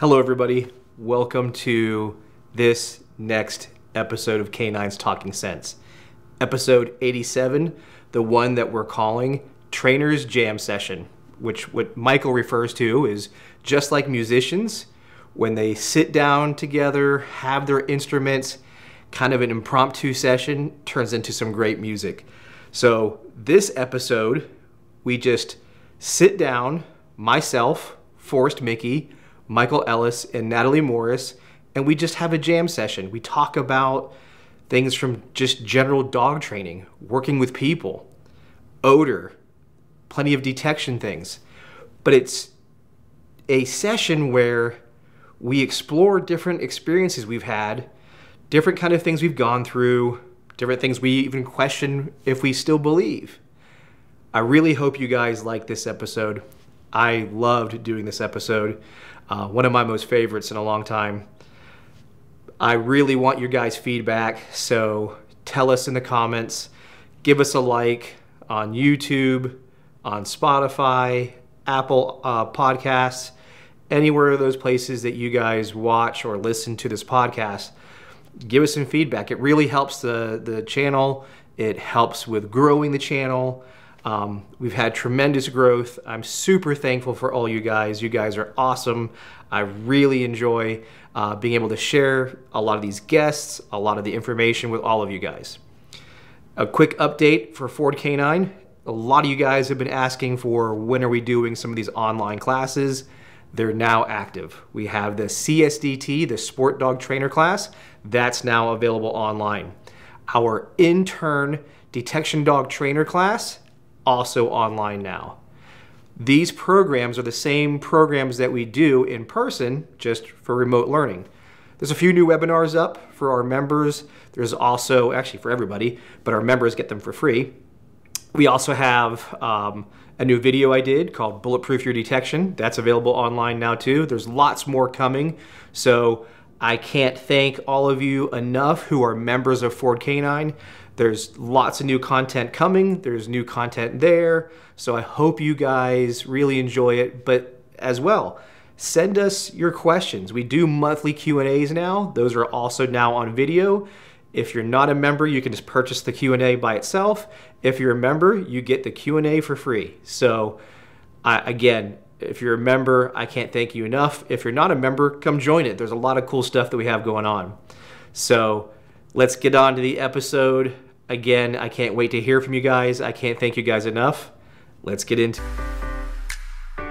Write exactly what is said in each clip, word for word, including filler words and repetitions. Hello everybody, welcome to this next episode of K nine's Talking Sense. Episode eighty-seven, the one that we're calling Trainer's Jam Session, which what Michael refers to is just like musicians, when they sit down together, have their instruments, kind of an impromptu session turns into some great music. So this episode, we just sit down, myself, Forrest Micke, Michael Ellis, and Natalie Morris, and we just have a jam session. We talk about things from just general dog training, working with people, odor, plenty of detection things. But it's a session where we explore different experiences we've had, different kind of things we've gone through, different things we even question if we still believe. I really hope you guys like this episode. I loved doing this episode. Uh, one of my most favorites in a long time. I really want your guys' feedback, so tell us in the comments, give us a like on YouTube, on Spotify, Apple uh, Podcasts, anywhere of those places that you guys watch or listen to this podcast. Give us some feedback. It really helps the, the channel. It helps with growing the channel. Um, we've had tremendous growth. I'm super thankful for all you guys. You guys are awesome. I really enjoy uh, being able to share a lot of these guests, a lot of the information with all of you guys. A quick update for Ford K nine. A lot of you guys have been asking for when are we doing some of these online classes. They're now active. We have the C S D T, the Sport Dog Trainer class. That's now available online. Our intern detection dog trainer class also online now. These programs are the same programs that we do in person, just for remote learning. There's a few new webinars up for our members. There's also, actually for everybody, but our members get them for free. We also have um, a new video I did called Bulletproof Your Detection. That's available online now too. There's lots more coming. So I can't thank all of you enough who are members of Ford K nine. There's lots of new content coming. There's new content there. So I hope you guys really enjoy it. But as well, send us your questions. We do monthly Q and A's now. Those are also now on video. If you're not a member, you can just purchase the Q and A by itself. If you're a member, you get the Q and A for free. So I, again, if you're a member, I can't thank you enough. If you're not a member, come join it. There's a lot of cool stuff that we have going on. So let's get on to the episode. Again, I can't wait to hear from you guys. I can't thank you guys enough. Let's get into it.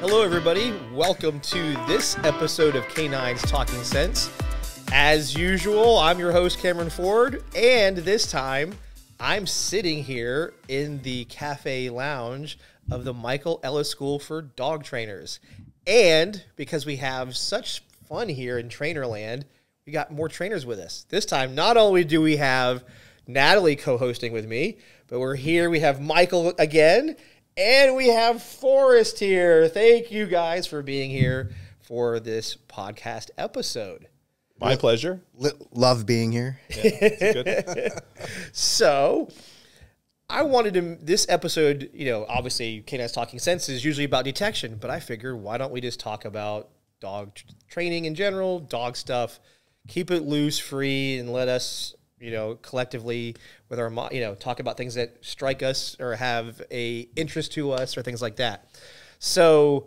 Hello, everybody. Welcome to this episode of K nine's Talking Sense. As usual, I'm your host, Cameron Ford, and this time I'm sitting here in the cafe lounge of the Michael Ellis School for Dog Trainers. And because we have such fun here in Trainerland, we got more trainers with us. This time, not only do we have Natalie co-hosting with me, but we're here, we have Michael again, and we have Forrest here. Thank you guys for being here for this podcast episode. My pleasure. Love being here. Yeah, good. So I wanted to, this episode, you know, obviously K nine's Talking Sense is usually about detection, but I figured why don't we just talk about dog training in general, dog stuff, keep it loose, free, and let us, you know, collectively with our, you know, talk about things that strike us or have a interest to us or things like that. So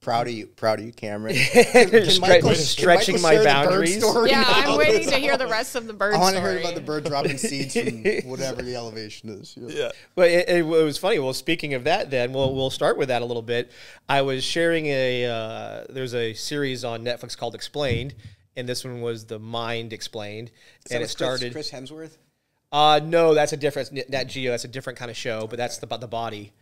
proud of you, proud of you, Cameron. Can Michael, stretching can my boundaries. Yeah, I'm now? waiting to hear the rest of the bird story. I want to hear about the bird dropping seeds from whatever the elevation is. Yeah, yeah. But it, it was funny. Well, speaking of that, then we'll we'll start with that a little bit. I was sharing a uh, there's a series on Netflix called Explained, and this one was The Mind Explained, so and it started Chris, Chris Hemsworth. Uh no, that's a different Nat Geo. That's a different kind of show, okay. But that's about the body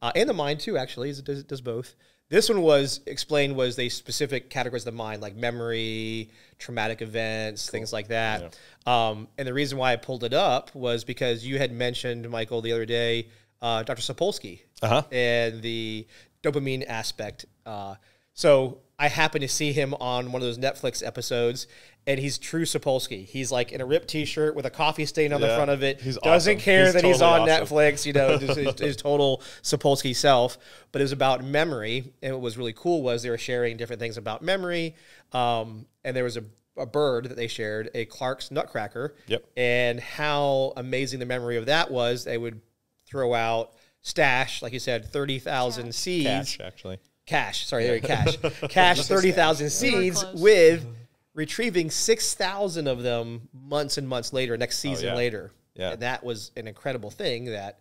uh, and the mind too. Actually, it does, it does both. This one was explained was the specific categories of the mind, like memory, traumatic events, cool. things like that. Yeah. Um, and the reason why I pulled it up was because you had mentioned, Michael, the other day, uh, Doctor Sapolsky uh-huh. and the dopamine aspect. Uh, So I happened to see him on one of those Netflix episodes, and he's true Sapolsky. He's like in a ripped T-shirt with a coffee stain on yeah, the front of it. He's Doesn't awesome. care he's that totally he's on awesome. Netflix, you know, just his, his total Sapolsky self. But it was about memory, and what was really cool was they were sharing different things about memory, um, and there was a a bird that they shared, a Clark's Nutcracker, yep. and how amazing the memory of that was. They would throw out stash, like you said, thirty thousand yeah. seeds. Cash, actually. Cash, sorry, there you cash. Cash, thirty thousand seeds with retrieving six thousand of them months and months later, next season oh, yeah. later. Yeah. And that was an incredible thing that,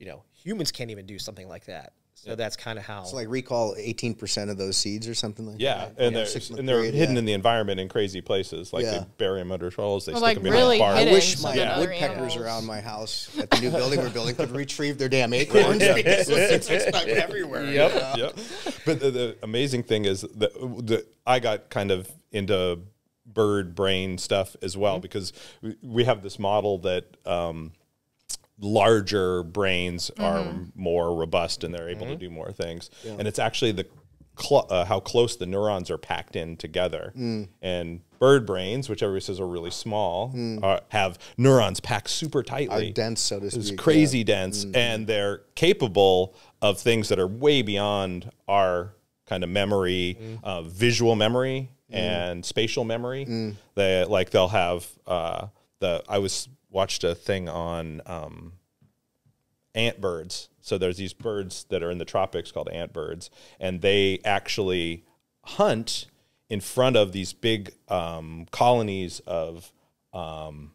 you know, humans can't even do something like that. So yep. that's kind of how. It's so like recall eighteen percent of those seeds or something like yeah. that. And yeah, they're, and they're period, hidden yeah. in the environment in crazy places. Like yeah. they bury them under trolls. They well, stick like them really in a farm. I wish my yeah. woodpeckers animals. around my house at the new building we're building could retrieve their damn acorns. yeah. Because it's expected yeah. everywhere. Yep. You know? Yep. But the, the amazing thing is that the, I got kind of into bird brain stuff as well mm-hmm. because we, we have this model that um, – larger brains mm-hmm. are more robust and they're able mm-hmm. to do more things. Yeah. And it's actually the cl uh, how close the neurons are packed in together. Mm. And bird brains, which everybody says are really small, mm. are, have neurons packed super tightly. Are dense, so to speak. It's crazy yeah. dense. Mm. And they're capable of things that are way beyond our kind of memory, mm. uh, visual memory mm. and spatial memory. Mm. They, like they'll have uh, the... I was... watched a thing on um, ant birds. So there's these birds that are in the tropics called ant birds, and they actually hunt in front of these big um, colonies of, um,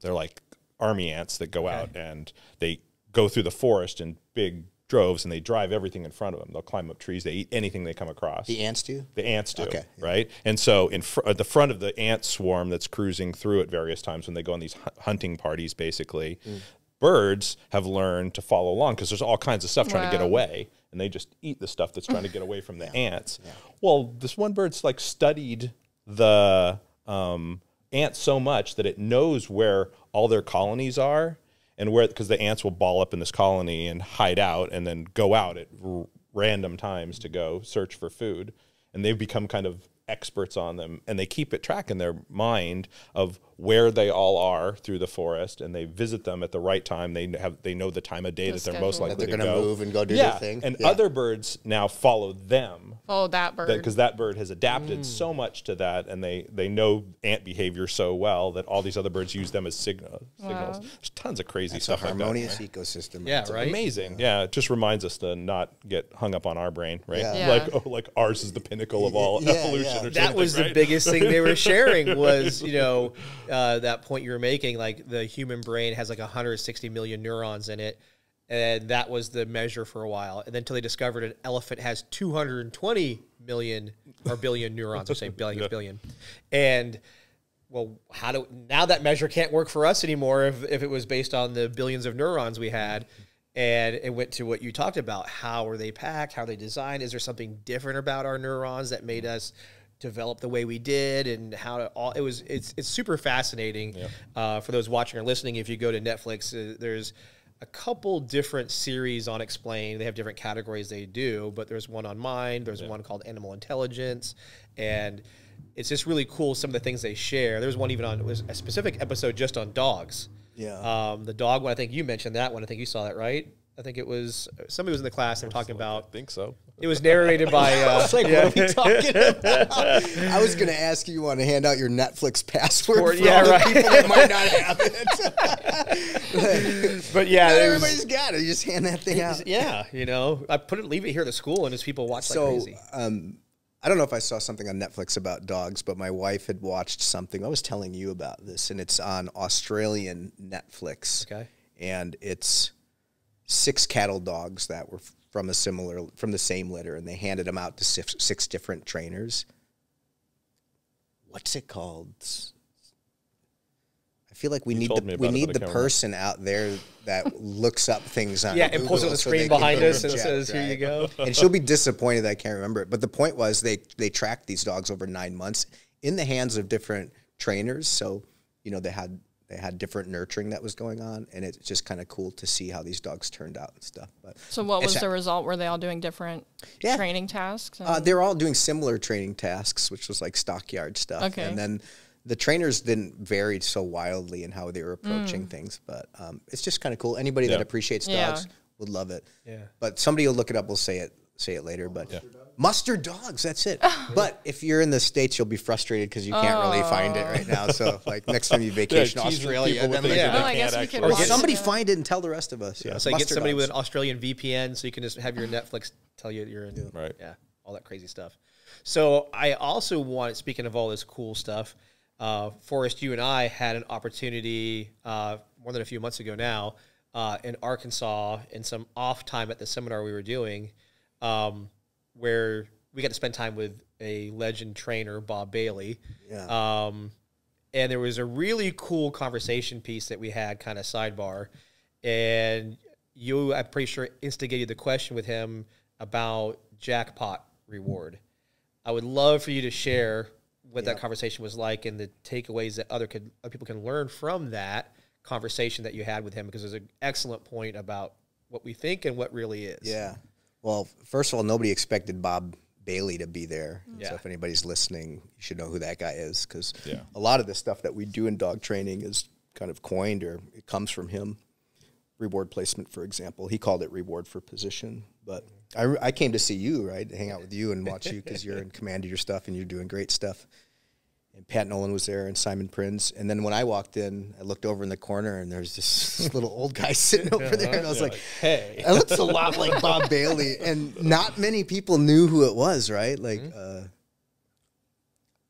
they're like army ants that go okay. out, and they go through the forest in big droves, and they drive everything in front of them. They'll climb up trees. They eat anything they come across. The ants do? The ants do, okay. right? And so in fr at the front of the ant swarm that's cruising through at various times when they go on these hunting parties, basically, mm. birds have learned to follow along because there's all kinds of stuff wow. trying to get away, and they just eat the stuff that's trying to get away from the yeah. ants. Yeah. Well, this one bird's like studied the um, ants so much that it knows where all their colonies are, and where, because the ants will ball up in this colony and hide out and then go out at r random times to go search for food. And they've become kind of experts on them. And they keep it track in their mind of where they all are through the forest. And they visit them at the right time. They have they know the time of day that they're most likely to go. That they're going to move and go do yeah. their thing. And yeah. other birds now follow them. Follow that bird. Because that bird has adapted mm. so much to that. And they, they know ant behavior so well that all these other birds use them as signal, signals. Wow. There's tons of crazy That's stuff. A harmonious like that. ecosystem. Yeah, it's right? amazing. Yeah. yeah, it just reminds us to not get hung up on our brain, right? Yeah. Yeah. Like, oh, like ours is the pinnacle of all yeah, evolution. Yeah. That was right? the biggest thing they were sharing was, you know, uh, that point you were making, like the human brain has like one hundred sixty million neurons in it. And that was the measure for a while. And then until they discovered an elephant has two hundred twenty million or billion neurons. I'm saying billion, yeah. billion. And well, how do, now that measure can't work for us anymore if, if it was based on the billions of neurons we had. And it went to what you talked about. How are they packed? How are they designed? Is there something different about our neurons that made us develop the way we did, and how to all it was it's it's super fascinating yeah. uh for those watching or listening. If you go to Netflix, uh, there's a couple different series on Explained. They have different categories they do, but there's one on mind, there's yeah. one called Animal Intelligence, and it's just really cool some of the things they share. There's one even on it was a specific episode just on dogs. Yeah. Um the dog one, I think you mentioned that one. I think you saw that, right? I think it was somebody was in the class and talking about. I think so. It was narrated by. Uh, I was like, yeah. "What are we talking about?" I was going to ask you, you want to hand out your Netflix password Sport, for yeah, all right. the people that might not have it. But yeah, not everybody's got it. You just hand that thing out. Yeah, you know, I put it, leave it here at the school, and just people watch so, like crazy. Um, I don't know if I saw something on Netflix about dogs, but my wife had watched something. I was telling you about this, and it's on Australian Netflix. Okay, and it's. Six cattle dogs that were from a similar, from the same litter, and they handed them out to six, six different trainers. What's it called? I feel like we you need the we need the camera. person out there that looks up things on yeah, Google and pulls up the screen so behind us and says, "Here you go." And she'll be disappointed that I can't remember it. But the point was, they they tracked these dogs over nine months in the hands of different trainers. So you know they had. They had different nurturing that was going on, and it's just kind of cool to see how these dogs turned out and stuff. But so what was the result? Were they all doing different yeah. training tasks? Uh, they were all doing similar training tasks, which was like stockyard stuff. Okay. And then the trainers didn't vary so wildly in how they were approaching mm. things, but um, it's just kind of cool. Anybody yeah. that appreciates dogs yeah. would love it. Yeah. But somebody will look it up, will say it. Say it later, but yeah. mustard dogs, that's it. But if you're in the States, you'll be frustrated because you can't oh. really find it right now. So, like, next time you vacation yeah, Australia, then yeah. well, I guess we could or somebody them. Find it and tell the rest of us. Yeah, yeah. So, you get somebody dogs. With an Australian V P N so you can just have your Netflix tell you that you're in, yeah. right? Yeah, all that crazy stuff. So, I also want, speaking of all this cool stuff, uh, Forrest, you and I had an opportunity uh, more than a few months ago now uh, in Arkansas in some off time at the seminar we were doing. Um, where we got to spend time with a legend trainer, Bob Bailey. Yeah. Um, and there was a really cool conversation piece that we had, kind of sidebar. And you, I'm pretty sure, instigated the question with him about jackpot reward. I would love for you to share what yeah. that conversation was like and the takeaways that other, could, other people can learn from that conversation that you had with him, because there's an excellent point about what we think and what really is. Yeah. Well, first of all, nobody expected Bob Bailey to be there. Yeah. So if anybody's listening, you should know who that guy is, because yeah. a lot of the stuff that we do in dog training is kind of coined, or it comes from him. Reward placement, for example. He called it reward for position. But I, I came to see you, right, to hang out with you and watch you, because you're in command of your stuff and you're doing great stuff. And Pat Nolan was there, and Simon Prince. And then when I walked in, I looked over in the corner, and there's this little old guy sitting over there. And I was yeah, like, hey. It looks a lot like Bob Bailey. And not many people knew who it was, right? Like, mm-hmm. uh,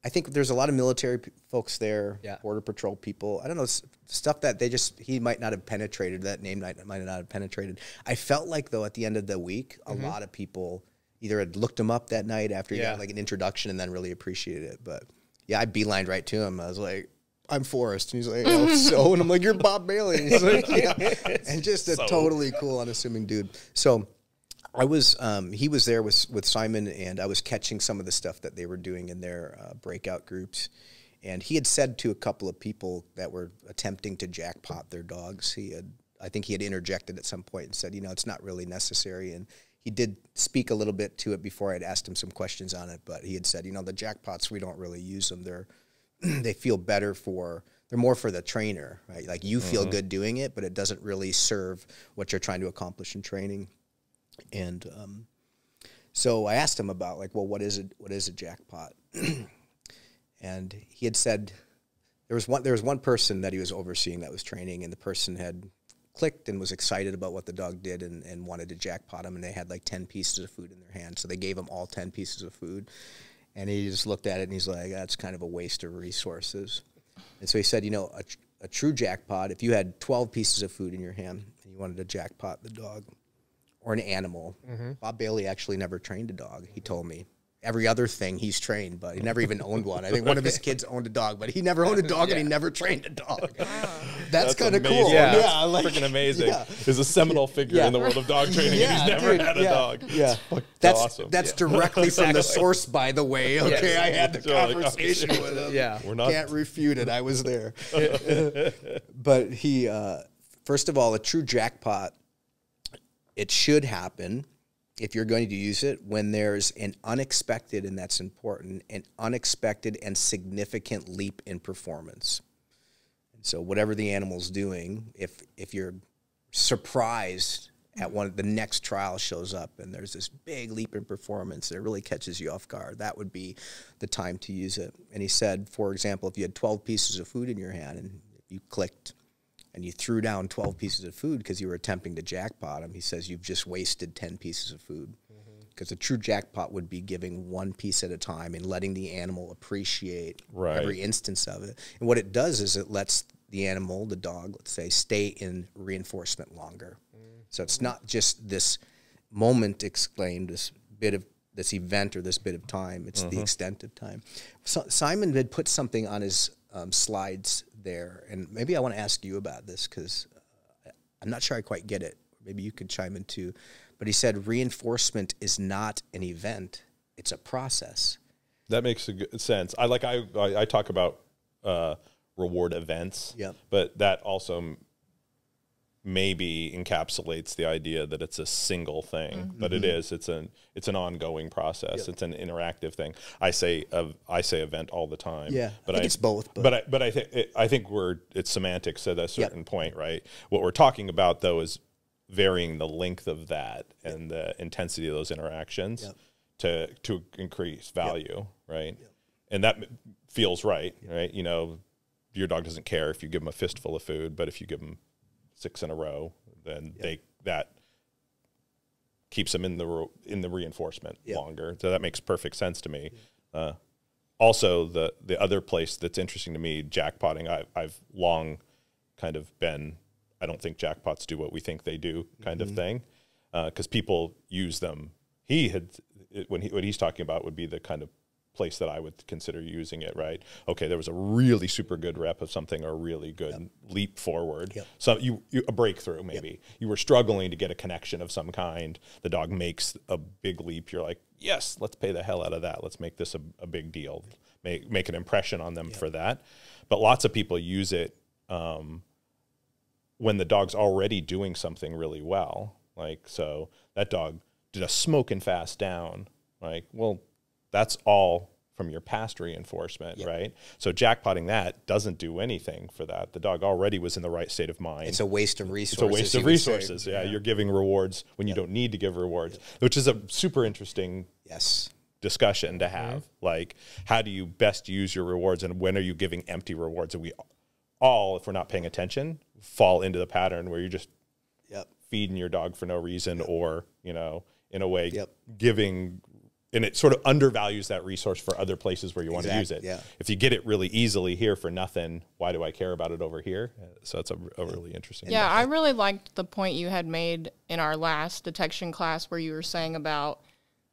I think there's a lot of military folks there, yeah. Border Patrol people. I don't know, stuff that they just, he might not have penetrated, that name might not have penetrated. I felt like, though, at the end of the week, a mm-hmm. lot of people either had looked him up that night after he yeah. got like an introduction and then really appreciated it, but... Yeah, I beelined right to him. I was like, I'm Forrest. And he's like, oh, so? And I'm like, you're Bob Bailey. And he's like, yeah. And just a so. totally cool, unassuming dude. So I was, um, he was there with, with Simon, and I was catching some of the stuff that they were doing in their uh, breakout groups. And he had said to a couple of people that were attempting to jackpot their dogs, he had, I think he had interjected at some point and said, you know, it's not really necessary. And he did speak a little bit to it before I'd asked him some questions on it, but he had said, you know, the jackpots, we don't really use them. They're, they feel better for, they're more for the trainer, right? Like you mm-hmm. feel good doing it, but it doesn't really serve what you're trying to accomplish in training. And um, so I asked him about like, well, what is it? What is a jackpot? And he had said, there was one, there was one person that he was overseeing that was training, and the person had clicked and was excited about what the dog did and, and wanted to jackpot him, and they had like ten pieces of food in their hand, so they gave him all ten pieces of food. And he just looked at it and he's like, that's kind of a waste of resources. And so he said, you know, a, tr a true jackpot, if you had twelve pieces of food in your hand and you wanted to jackpot the dog or an animal, mm-hmm. Bob Bailey actually never trained a dog, he told me. Every other thing he's trained, but he never even owned one. I think one of his kids owned a dog, but he never owned a dog yeah. and he never trained a dog. Wow. That's, That's kind of cool. Yeah, yeah, like, freaking amazing. Yeah. He's a seminal figure yeah. in the world of dog training, yeah, and he's never dude, had a yeah. dog. Yeah, That's, That's awesome. That's yeah. directly exactly. from the source, by the way. Okay, yes. I had the conversation with him. Yeah, We're not Can't refute it. I was there. But he, uh, first of all, a true jackpot, it should happen, if you're going to use it, when there's an unexpected, and that's important, an unexpected and significant leap in performance. And so whatever the animal's doing, if if you're surprised at one of the next trial shows up and there's this big leap in performance that really catches you off guard, that would be the time to use it. And he said, for example, if you had twelve pieces of food in your hand and you clicked and you threw down twelve pieces of food because you were attempting to jackpot him, he says you've just wasted ten pieces of food. Because mm-hmm. a true jackpot would be giving one piece at a time and letting the animal appreciate right. every instance of it. And what it does is it lets the animal, the dog, let's say, stay in reinforcement longer. Mm-hmm. So it's not just this moment exclaimed, this bit of this event or this bit of time. It's mm-hmm. the extent of time. So Simon had put something on his um, slides there, and maybe I want to ask you about this, because uh, I'm not sure I quite get it. Maybe you could chime in too. But he said reinforcement is not an event, it's a process. That makes a good sense. I like I I, I talk about uh reward events. Yeah. But that also maybe encapsulates the idea that it's a single thing, mm-hmm. but it is. It's an it's an ongoing process. Yep. It's an interactive thing. I say uh, I say event all the time. Yeah, but I think I, it's both. But but I, but I think I think we're it's semantics at a certain yep. point, right? What we're talking about though is varying the length of that yep. and the intensity of those interactions yep. to to increase value, yep. right? Yep. And that feels right, yep. right? You know, your dog doesn't care if you give them a fistful of food, but if you give them six in a row, then yep. they that keeps them in the in the reinforcement yep. longer. So that makes perfect sense to me. Yep. Uh, also, the the other place that's interesting to me, jackpotting. I, I've long kind of been, I don't think jackpots do what we think they do, kind mm-hmm. of thing, because uh, people use them. He had it, when he what he's talking about would be the kind of place that I would consider using it, right? Okay, there was a really super good rep of something or a really good yep. leap forward. Yep. So you, you a breakthrough maybe. Yep. You were struggling to get a connection of some kind. The dog makes a big leap. You're like, yes, let's pay the hell out of that. Let's make this a, a big deal. Make, make an impression on them yep. for that. But lots of people use it um, when the dog's already doing something really well. Like, so that dog did a smoking fast down. Like, well, that's all from your past reinforcement, yep. right? So jackpotting that doesn't do anything for that. The dog already was in the right state of mind. It's a waste of resources. It's a waste of resources, yeah. yeah. You're giving rewards when yep. you don't need to give rewards, yep. which is a super interesting yes. discussion to have. Right. Like, how do you best use your rewards and when are you giving empty rewards? And we all, if we're not paying attention, fall into the pattern where you're just yep. feeding your dog for no reason yep. or, you know, in a way yep. giving. And it sort of undervalues that resource for other places where you exactly, want to use it. Yeah. If you get it really easily here for nothing, why do I care about it over here? So that's a, a really interesting. Yeah, question. I really liked the point you had made in our last detection class where you were saying about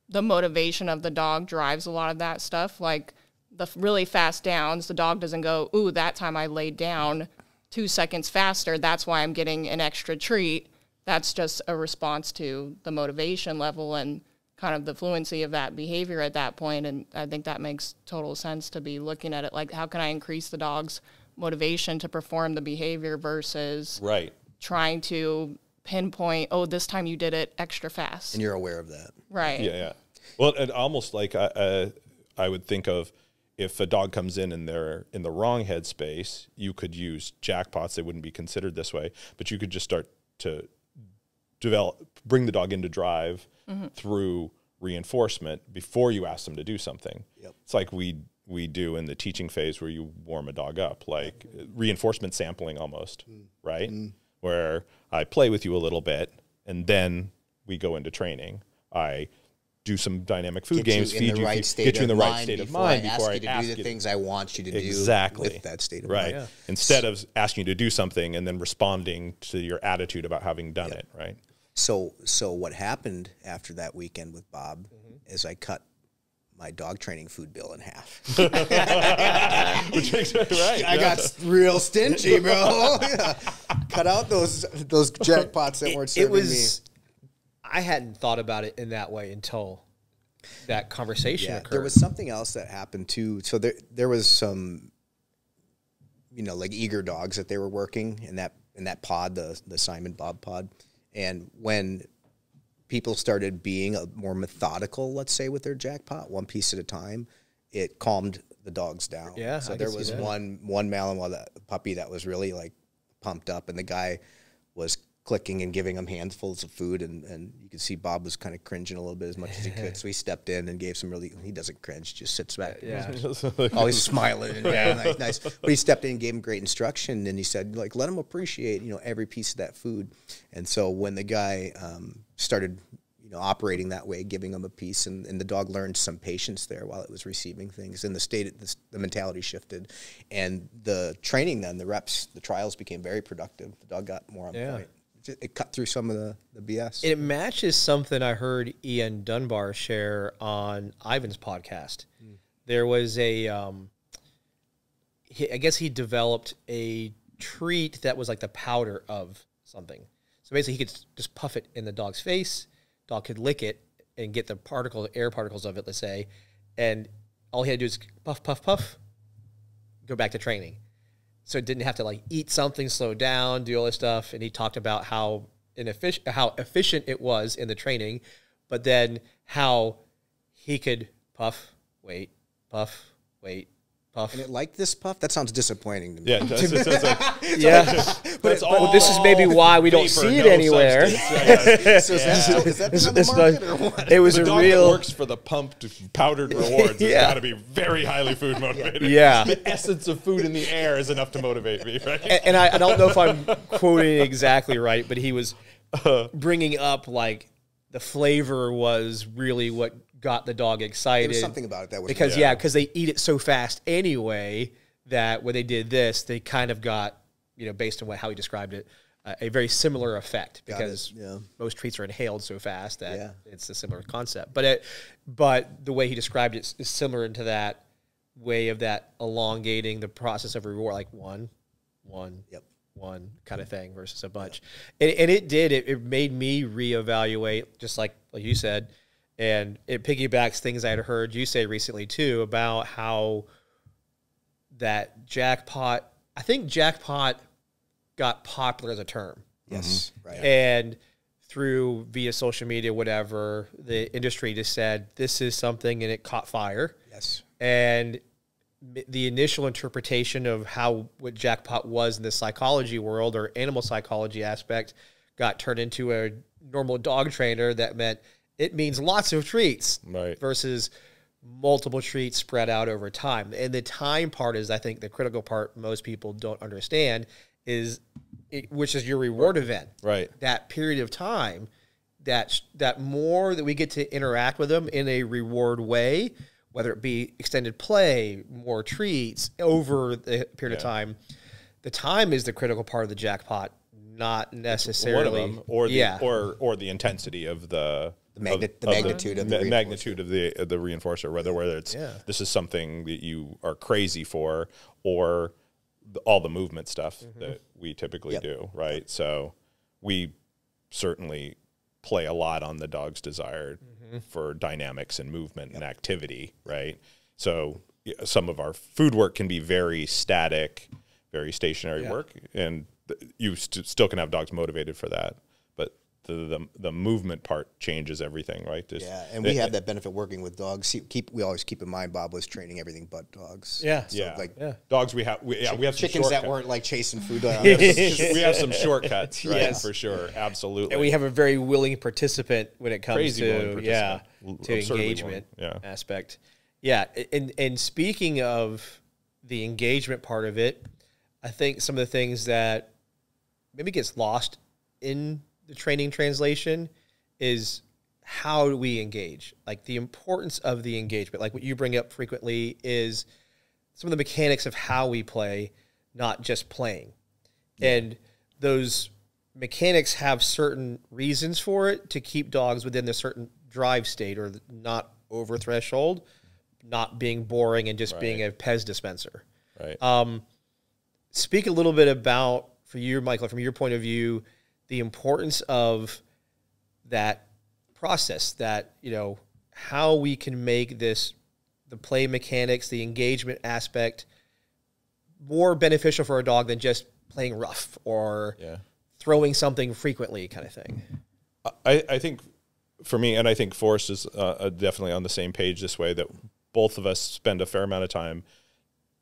the motivation of the dog drives a lot of that stuff. Like the really fast downs, the dog doesn't go, ooh, that time I laid down two seconds faster. That's why I'm getting an extra treat. That's just a response to the motivation level and kind of the fluency of that behavior at that point. And I think that makes total sense to be looking at it like, how can I increase the dog's motivation to perform the behavior versus right. trying to pinpoint, oh, this time you did it extra fast. And you're aware of that. Right. Yeah, yeah. Well, it almost like I, uh, I would think of if a dog comes in and they're in the wrong headspace, you could use jackpots. They wouldn't be considered this way, but you could just start to develop, bring the dog into drive mm-hmm. through reinforcement before you ask them to do something. Yep. It's like we we do in the teaching phase where you warm a dog up, like reinforcement sampling almost, mm. right? Mm. Where I play with you a little bit and then we go into training. I do some dynamic food get games, feed you, right get you in the right state of mind before I ask you to ask do the things I want you to do exactly. with that state of right. mind. Yeah. Instead of asking you to do something and then responding to your attitude about having done yep. it, right? So, so what happened after that weekend with Bob mm-hmm. is I cut my dog training food bill in half. Which makes it right. I yeah. got real stingy, bro. yeah. Cut out those those jackpots that it, weren't serving it was, me. I hadn't thought about it in that way until that conversation yeah, occurred. There was something else that happened too. So there there was some, you know, like eager dogs that they were working in that in that pod, the the Simon Bob pod. And when people started being a more methodical, let's say, with their jackpot, one piece at a time, it calmed the dogs down. Yeah. So I there was one one Malinois that, puppy that was really like pumped up, and the guy was clicking and giving him handfuls of food, and, and you could see Bob was kind of cringing a little bit as much as he could. So he stepped in and gave some really. He doesn't cringe; just sits back. Yeah. Always smiling. And yeah. Nice, nice. But he stepped in and gave him great instruction, and he said, like, let him appreciate, you know, every piece of that food. And so when the guy um, started, you know, operating that way, giving him a piece, and, and the dog learned some patience there while it was receiving things, and the state, the, the mentality shifted, and the training then, the reps, the trials became very productive. The dog got more on yeah. point. It cut through some of the, the B S. It matches something I heard Ian Dunbar share on Ivan's podcast. Mm. There was a, um, he, I guess he developed a treat that was like the powder of something. So basically he could just puff it in the dog's face, dog could lick it and get the particle, air particles of it, let's say, and all he had to do is puff, puff, puff, go back to training. so it didn't have to like eat something, slow down, do all this stuff. And he talked about how inefficient, how efficient it was in the training, but then how he could puff, wait, puff, wait, puff. And it liked this puff? That sounds disappointing to me. Yeah, that's, that's, that's like, yeah. Just, but that's all well, this is maybe why we don't see it no anywhere. It was the a dog real that works for the pumped powdered rewards. Yeah. It's got to be very highly food motivated. Yeah, the essence of food in the air is enough to motivate me. Right? And, and I, I don't know if I'm quoting exactly right, but he was bringing up like the flavor was really what got the dog excited. There was something about it that was because yeah, because yeah, they eat it so fast anyway that when they did this, they kind of got, you know, based on what, how he described it, uh, a very similar effect because yeah, most treats are inhaled so fast that yeah, it's a similar concept. But it, but the way he described it is similar to that way of that elongating the process of reward, like one, one, yep, one kind of thing versus a bunch. Yep. And, and it did, it, it made me reevaluate, just like, like you said. And it piggybacks things I had heard you say recently, too, about how that jackpot, I think jackpot got popular as a term. Yes. Mm-hmm. Right. And through via social media, whatever, the industry just said, this is something, and it caught fire. Yes. And the initial interpretation of how what jackpot was in the psychology world or animal psychology aspect got turned into a normal dog trainer that meant, it means lots of treats, right, versus multiple treats spread out over time. And the time part is, I think, the critical part most people don't understand is, it, which is your reward event. Right. That period of time, that, that more that we get to interact with them in a reward way, whether it be extended play, more treats over the period yeah, of time, the time is the critical part of the jackpot, not necessarily. One of them, or, the, yeah, or, or the intensity of the... Magni the magnitude of the, of the magnitude of the of the reinforcer, whether whether it's yeah, this is something that you are crazy for, or the, all the movement stuff mm-hmm, that we typically yep, do, right? Yep. So we certainly play a lot on the dog's desire mm-hmm, for dynamics and movement yep, and activity, right? So some of our food work can be very static, very stationary yeah, work, and you st still can have dogs motivated for that. The, the movement part changes everything, right? Just, yeah, and we it, have that benefit working with dogs. See, keep we always keep in mind Bob was training everything but dogs. Yeah, so yeah, like yeah, dogs. We have we, yeah, we have chickens some that weren't like chasing food. Dogs. we, have some, we have some shortcuts, right? Yes. For sure, absolutely. And we have a very willing participant when it comes Crazy to yeah to Absurdly engagement yeah, aspect. Yeah, and and speaking of the engagement part of it, I think some of the things that maybe gets lost in the training translation is how do we engage? Like the importance of the engagement, like what you bring up frequently is some of the mechanics of how we play, not just playing. Yeah. And those mechanics have certain reasons for it to keep dogs within a certain drive state or not over threshold, not being boring and just right, being a Pez dispenser. Right. Um, speak a little bit about, for you, Michael, from your point of view, the importance of that process, that, you know, how we can make this, the play mechanics, the engagement aspect more beneficial for a dog than just playing rough or yeah, throwing something frequently kind of thing. I, I think for me, and I think Forrest is uh, definitely on the same page this way, that both of us spend a fair amount of time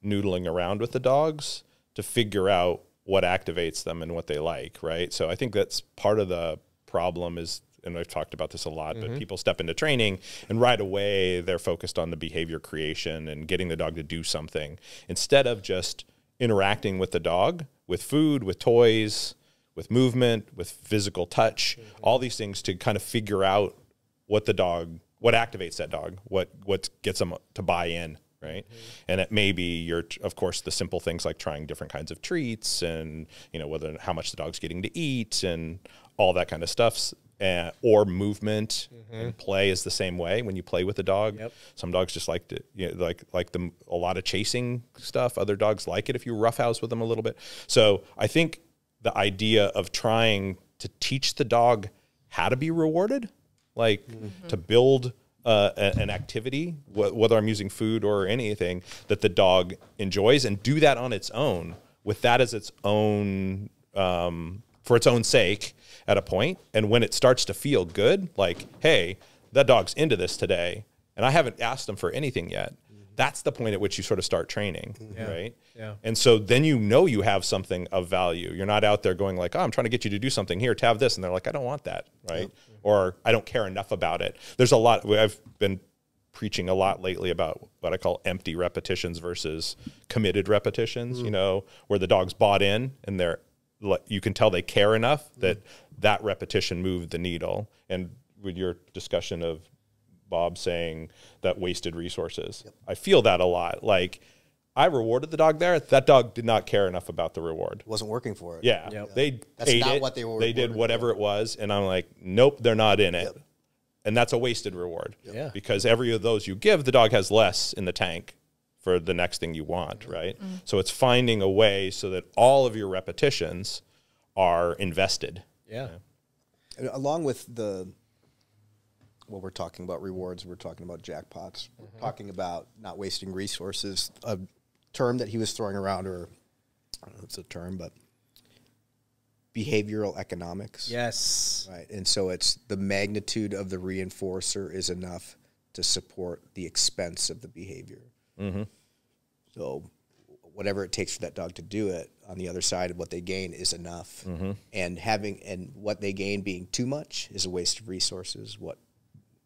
noodling around with the dogs to figure out what activates them and what they like, right? So I think that's part of the problem is, and I've talked about this a lot, mm-hmm, but people step into training and right away they're focused on the behavior creation and getting the dog to do something instead of just interacting with the dog, with food, with toys, with movement, with physical touch, mm-hmm, all these things to kind of figure out what the dog, what activates that dog, what, what gets them to buy in. Right. Mm-hmm. And it may be your, of course, the simple things like trying different kinds of treats and, you know, whether, how much the dog's getting to eat and all that kind of stuff, uh, or movement mm-hmm, and play is the same way when you play with a dog. Yep. Some dogs just like to, you know, like, like the, a lot of chasing stuff. Other dogs like it if you roughhouse with them a little bit. So I think the idea of trying to teach the dog how to be rewarded, like mm-hmm, to build Uh, an activity, whether I'm using food or anything, that the dog enjoys and do that on its own with that as its own, um, for its own sake at a point. And when it starts to feel good, like, hey, that dog's into this today, and I haven't asked them for anything yet, that's the point at which you sort of start training, yeah. right? Yeah. And so then you know you have something of value. You're not out there going like, oh, I'm trying to get you to do something here, to have this. And they're like, I don't want that, right? Yeah. Or I don't care enough about it. There's a lot, I've been preaching a lot lately about what I call empty repetitions versus committed repetitions, mm. you know, where the dog's bought in and they're, you can tell they care enough that mm. that repetition moved the needle. And with your discussion of Bob saying that wasted resources. Yep. I feel that a lot. Like, I rewarded the dog there. That dog did not care enough about the reward. It wasn't working for it. Yeah. Yep. They that's ate not it. What they were. They did whatever it was. And I'm like, nope, they're not in it. Yep. And that's a wasted reward. Yep. Yeah. Because every of those you give, the dog has less in the tank for the next thing you want, right? Mm-hmm. So it's finding a way so that all of your repetitions are invested. Yeah. yeah. Along with the... Well, we're talking about rewards. We're talking about jackpots. Mm-hmm. We're talking about not wasting resources, a term that he was throwing around, or I don't know if it's a term, but behavioral economics. Yes. Right. And so it's the magnitude of the reinforcer is enough to support the expense of the behavior. Mm-hmm. So whatever it takes for that dog to do it, on the other side of what they gain is enough. Mm-hmm. And having and what they gain being too much is a waste of resources. What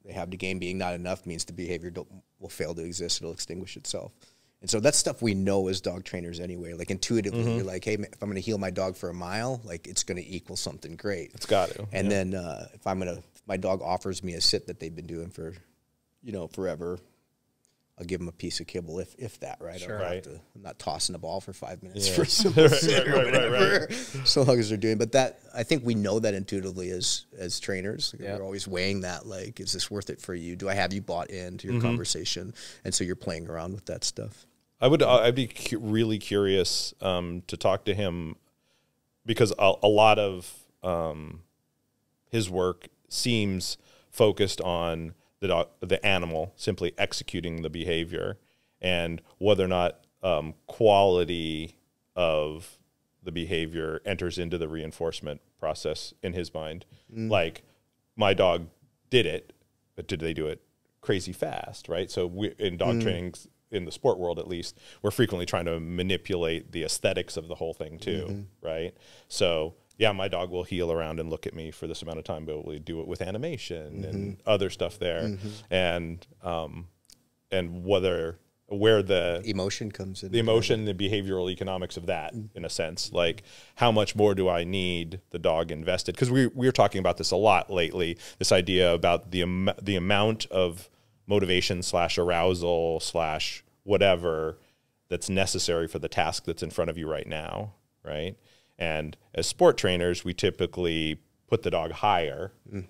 they have to gain being not enough means the behavior will fail to exist. It'll extinguish itself. And so that's stuff we know as dog trainers anyway. Like intuitively, mm-hmm. you're like, hey, if I'm going to heal my dog for a mile, like it's going to equal something great. It's got to. And yeah. then uh, if I'm going to, if my dog offers me a sit that they've been doing for, you know, forever, I'll give them a piece of kibble if, if that, right? Sure. I'm, right. Not to, I'm not tossing a ball for five minutes yeah. for a simple right, sit or right, whatever, right, right. so long as they're doing. But that, I think we know that intuitively as, as trainers. Like yeah. We're always weighing that, like, is this worth it for you? Do I have you bought into your mm-hmm. conversation? And so you're playing around with that stuff. I would, I'd be cu really curious um, to talk to him because a, a lot of um, his work seems focused on the dog, the animal simply executing the behavior, and whether or not um, quality of the behavior enters into the reinforcement process in his mind. Mm. Like, my dog did it, but did they do it crazy fast, right? So we, in dog mm. training, in the sport world at least, we're frequently trying to manipulate the aesthetics of the whole thing too, mm-hmm. right? So... yeah, my dog will heel around and look at me for this amount of time, but we do it with animation mm-hmm. and other stuff there, mm-hmm. and um, and whether where the emotion comes in, the emotion, the behavioral economics of that, mm-hmm. in a sense, like how much more do I need the dog invested? Because we we were talking about this a lot lately. This idea about the um, the amount of motivation slash arousal slash whatever that's necessary for the task that's in front of you right now, right? And as sport trainers, we typically put the dog higher mm.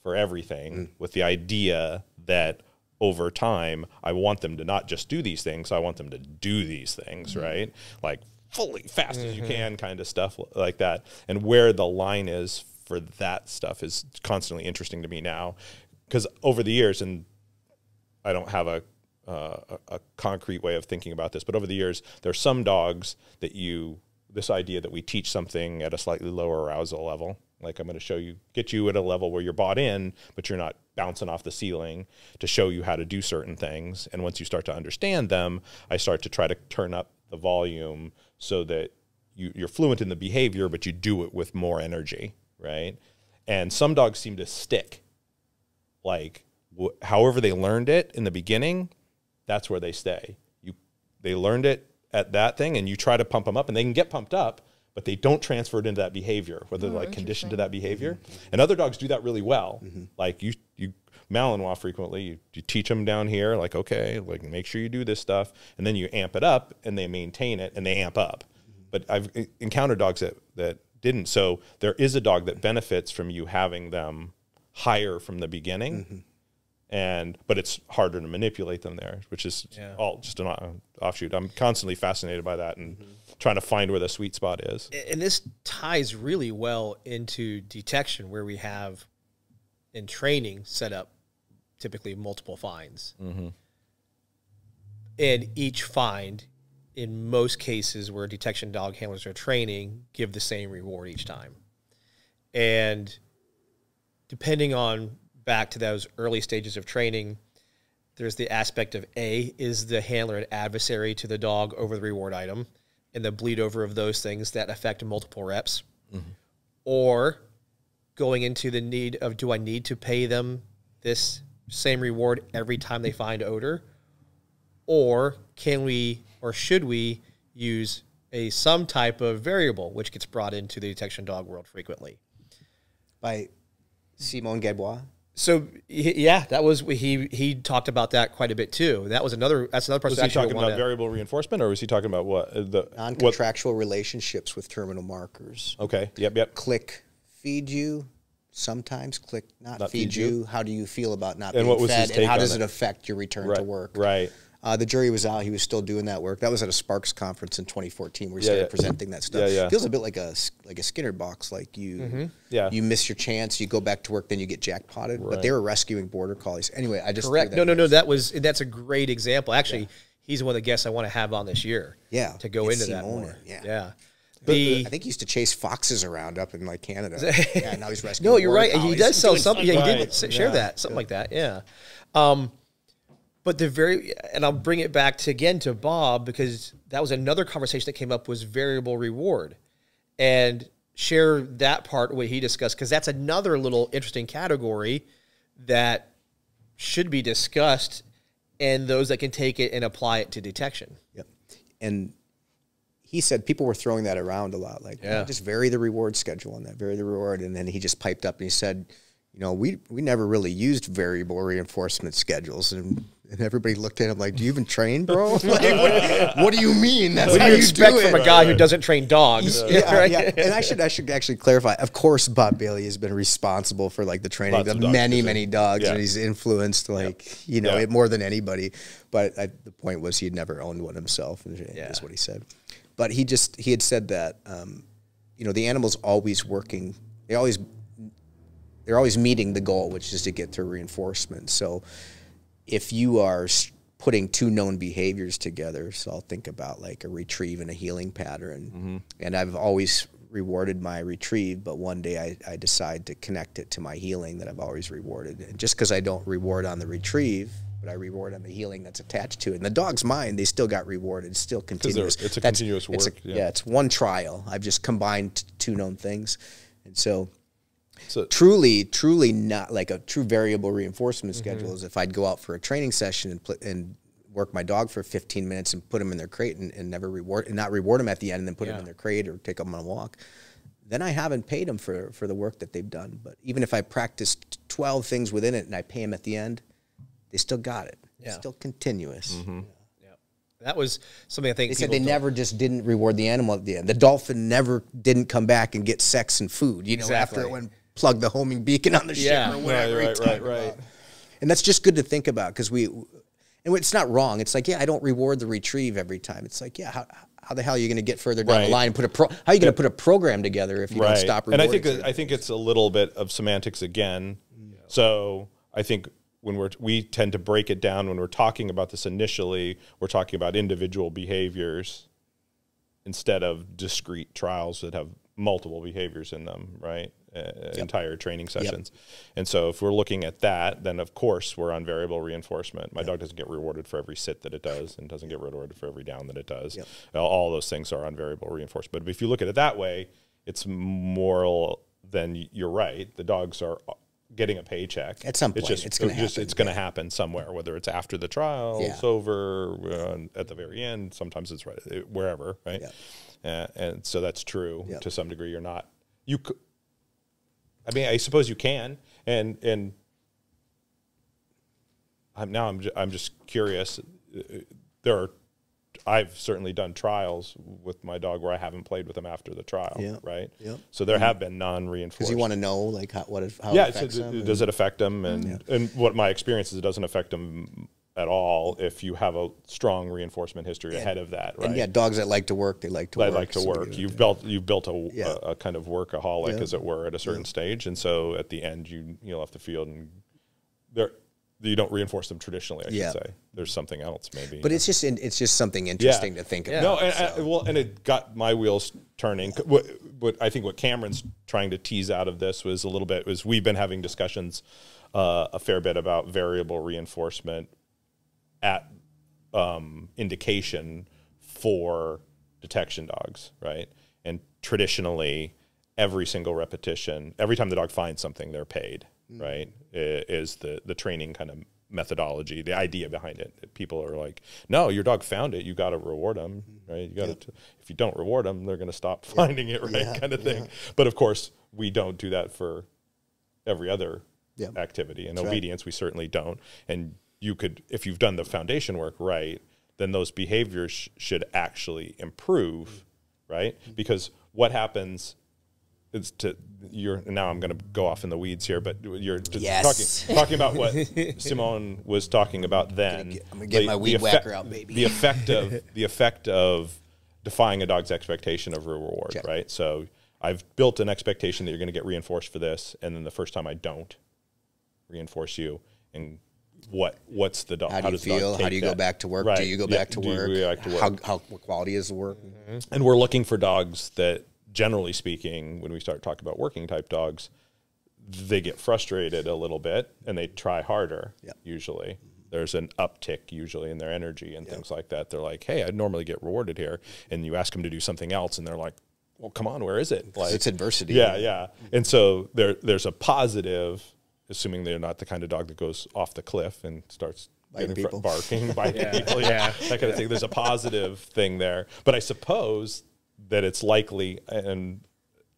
for everything mm. with the idea that over time, I want them to not just do these things, I want them to do these things, mm. right? Like fully fast mm-hmm. as you can kind of stuff like that. And where the line is for that stuff is constantly interesting to me now, because over the years, and I don't have a, uh, a concrete way of thinking about this, but over the years, there are some dogs that you... this idea that we teach something at a slightly lower arousal level, like I'm going to show you, get you at a level where you're bought in, but you're not bouncing off the ceiling, to show you how to do certain things. And once you start to understand them, I start to try to turn up the volume so that you, you're fluent in the behavior, but you do it with more energy, right? And some dogs seem to stick. Like, wh however they learned it in the beginning, that's where they stay. You, they learned it at that thing, and you try to pump them up, and they can get pumped up, but they don't transfer it into that behavior, whether oh, they're like conditioned to that behavior. Mm-hmm. And other dogs do that really well. Mm-hmm. Like you, you Malinois frequently, you, you teach them down here, like, okay, like make sure you do this stuff. And then you amp it up and they maintain it and they amp up. Mm-hmm. But I've encountered dogs that, that didn't. So there is a dog that benefits from you having them higher from the beginning. Mm-hmm. And, but it's harder to manipulate them there, which is yeah. all just an offshoot. I'm constantly fascinated by that and mm-hmm. trying to find where the sweet spot is. And this ties really well into detection, where we have in training set up typically multiple finds. Mm-hmm. And each find in most cases where detection dog handlers are training, give the same reward each time. And depending on back to those early stages of training, there's the aspect of A, is the handler an adversary to the dog over the reward item, and the bleed over of those things that affect multiple reps. Mm-hmm. Or going into the need of, do I need to pay them this same reward every time they find odor? Or can we, or should we use a some type of variable, which gets brought into the detection dog world frequently? By Simon Gabois. So yeah, that was he. He talked about that quite a bit too. That was another. That's another person. Was he talking about variable reinforcement, or was he talking about what the non-contractual relationships with terminal markers? Okay. Yep. Yep. Click feed you. Sometimes click not, not feed, feed you. you. How do you feel about not and being what was fed? His take and how does it affect your return right, to work? Right. Uh, the jury was out. He was still doing that work. That was at a Sparks conference in twenty fourteen where he yeah, started yeah. presenting that stuff. Yeah, yeah. It feels a bit like a, like a Skinner box. Like you mm-hmm. yeah. you miss your chance, you go back to work, then you get jackpotted. Right. But they were rescuing border collies. Anyway, I just... Correct. No, no, no. That was, that's a great example. Actually, yeah. he's one of the guests I want to have on this year. Yeah. To go it's into Simone, that more. Yeah. yeah. But the, I think he used to chase foxes around up in like Canada. yeah, now he's rescuing No, you're right. Collies. He does sell something. Yeah, he did right. share yeah. that. Something yeah. like that. Yeah. Um... But the very, and I'll bring it back to again to Bob, because that was another conversation that came up was variable reward, and share that part what he discussed, because that's another little interesting category that should be discussed, and those that can take it and apply it to detection. Yep. And he said people were throwing that around a lot, like yeah. oh, just vary the reward schedule on that, vary the reward, and then he just piped up and he said, you know, we we never really used variable reinforcement schedules, and. And everybody looked at him like, do you even train, bro? Like, what, what do you mean? That's what do you expect do from a guy who doesn't train dogs? Yeah, yeah, right? yeah. And I should, I should actually clarify. Of course, Bob Bailey has been responsible for like the training Lots of dogs, many, many dogs. Yeah. And he's influenced like, yeah. you know, yeah. it more than anybody. But I, the point was he'd never owned one himself is yeah. what he said. But he just, he had said that, um, you know, the animal's always working. They always, they're always meeting the goal, which is to get their reinforcement. So, if you are putting two known behaviors together, so I'll think about like a retrieve and a healing pattern. Mm-hmm. And I've always rewarded my retrieve, but one day I, I decide to connect it to my healing that I've always rewarded. And just because I don't reward on the retrieve, but I reward on the healing that's attached to it. In the dog's mind, they still got rewarded. It's still continuous. It's a that's, continuous work. It's a, yeah. yeah, it's one trial. I've just combined two known things. And so... So truly, truly not like a true variable reinforcement mm-hmm. schedule is if I'd go out for a training session and, pl and work my dog for fifteen minutes and put them in their crate and, and never reward and not reward them at the end and then put yeah. them in their crate or take them on a walk, then I haven't paid them for, for the work that they've done. But even if I practiced twelve things within it and I pay them at the end, they still got it. Yeah. It's still continuous. Mm-hmm. That was something I think they said they never just didn't reward the animal at the end. The dolphin never didn't come back and get sex and food, you know, exactly. after it went plugged the homing beacon on the ship yeah. or whatever. Right, right, right, right. And that's just good to think about because we, and it's not wrong. It's like, yeah, I don't reward the retrieve every time. It's like, yeah, how, how the hell are you going to get further down right. the line and put a pro, how are you going to put a program together if you right. don't stop rewarding? And I think, that, I think it's a little bit of semantics again. Yeah. So I think. When we're, we tend to break it down when we're talking about this initially, we're talking about individual behaviors instead of discrete trials that have multiple behaviors in them, right? Uh, yep. Entire training sessions. Yep. And so if we're looking at that, then of course we're on variable reinforcement. My yep. dog doesn't get rewarded for every sit that it does and doesn't get rewarded for every down that it does. Yep. All those things are on variable reinforcement. But if you look at it that way, it's moral, then you're right. The dogs are... getting a paycheck at some point. It's, just, it's gonna just, happen. It's going to happen somewhere, whether it's after the trial, yeah. it's over uh, at the very end. Sometimes it's right it, wherever, right? Yeah. Uh, and so that's true yeah. to some degree. You're not. You. C I mean, I suppose you can, and and. I'm now. I'm. J I'm just curious. There are. I've certainly done trials with my dog where I haven't played with him after the trial, yeah. right? Yeah. So there yeah. have been non-reinforced. Because you want to know, like, how, what if, how yeah, it affects so them. Does it affect them? And, yeah. and what my experience is, it doesn't affect them at all if you have a strong reinforcement history and, ahead of that, right? And yeah, dogs that like to work, they like to they work. They like to work. You've built, you've built a, yeah. a, a kind of workaholic, yeah. as it were, at a certain yeah. stage. And so at the end, you, you left the field and there... you don't reinforce them traditionally. I yeah. should say there's something else maybe. But it's just it's just something interesting yeah. to think yeah. about. No, and so. I, well, and it got my wheels turning. What, what I think what Cameron's trying to tease out of this was a little bit was we've been having discussions uh, a fair bit about variable reinforcement at um, indication for detection dogs, right? And traditionally, every single repetition, every time the dog finds something, they're paid. Right, is the the training kind of methodology, the idea behind it. People are like, no, your dog found it, you got to reward them, right? You got yep. to, if you don't reward them, they're going to stop finding yep. it, right? Yeah. Kind of thing. Yeah. But of course, we don't do that for every other yep. activity. And That's obedience, right. we certainly don't. And you could, if you've done the foundation work right, then those behaviors sh should actually improve, right? Mm-hmm. Because what happens It's to you're now I'm going to go off in the weeds here, but you're yes. talking talking about what Simone was talking about. Then I'm gonna get, I'm gonna get the, my weed whacker out, baby. The effect of the effect of defying a dog's expectation of reward, Check. right? So I've built an expectation that you're going to get reinforced for this, and then the first time I don't reinforce you, and what what's the dog? How do how you feel? How do you that? go back to work? Right. Do you go yeah. back to do work? You go back to work? How, how what quality is the work? Mm-hmm. And we're looking for dogs that. Generally speaking, when we start talking about working type dogs, they get frustrated a little bit and they try harder. Yep. Usually there's an uptick usually in their energy and yep. things like that. They're like, hey, I'd normally get rewarded here. And you ask them to do something else and they're like, well, come on, where is it? Like, it's adversity. Yeah. Yeah. And so there, there's a positive, assuming they're not the kind of dog that goes off the cliff and starts biting people. barking, biting yeah. people. Yeah. That kind of thing. There's a positive thing there, but I suppose that it's likely, and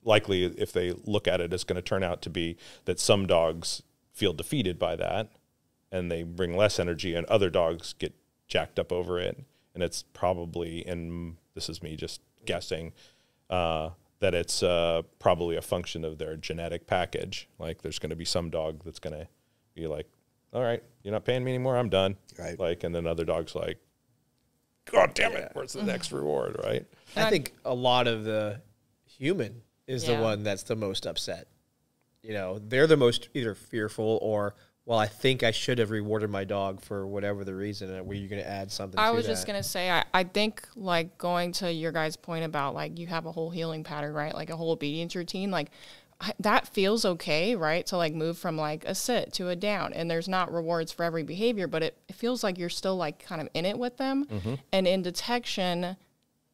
likely if they look at it, it's going to turn out to be that some dogs feel defeated by that and they bring less energy and other dogs get jacked up over it. And it's probably, and this is me just guessing, uh, that it's uh, probably a function of their genetic package. Like there's going to be some dog that's going to be like, all right, you're not paying me anymore, I'm done. Right. Like, and then other dogs like, God damn it, where's the next reward, right? I think a lot of the human is yeah. the one that's the most upset. You know, they're the most either fearful or, well, I think I should have rewarded my dog for whatever the reason. Were you going to add something I to that? I was just going to say, I, I think, like, going to your guys' point about, like, you have a whole healing pattern, right? Like, a whole obedience routine, like, that feels okay, right? To like move from like a sit to a down, and there's not rewards for every behavior, but it, it feels like you're still like kind of in it with them. Mm-hmm. And in detection,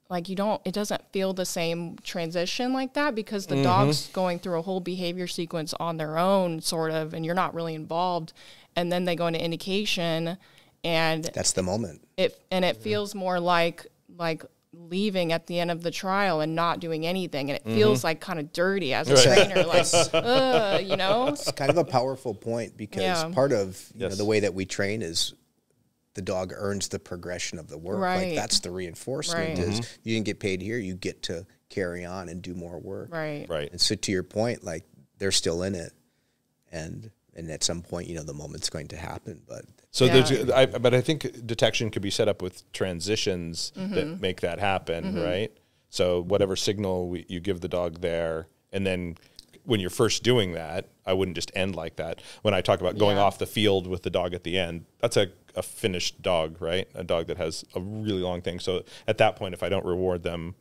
like you don't, it doesn't feel the same transition like that because the mm-hmm. dog's going through a whole behavior sequence on their own sort of, and you're not really involved. And then they go into indication and that's the moment. It, and it mm-hmm. feels more like, like, leaving at the end of the trial and not doing anything, and it feels mm-hmm. like kind of dirty as a right. trainer, like uh, you know. It's kind of a powerful point because yeah. part of you yes. know, the way that we train is the dog earns the progression of the work. Right. Like that's the reinforcement right. is mm-hmm. you didn't get paid here, you get to carry on and do more work. Right, right. And so to your point, like they're still in it, and and at some point, you know, the moment's going to happen, but. So yeah. there's, I, but I think detection could be set up with transitions mm-hmm. that make that happen, mm-hmm. right? So whatever signal we, you give the dog there, and then when you're first doing that, I wouldn't just end like that. When I talk about going yeah. off the field with the dog at the end, that's a, a finished dog, right? A dog that has a really long thing. So at that point, if I don't reward them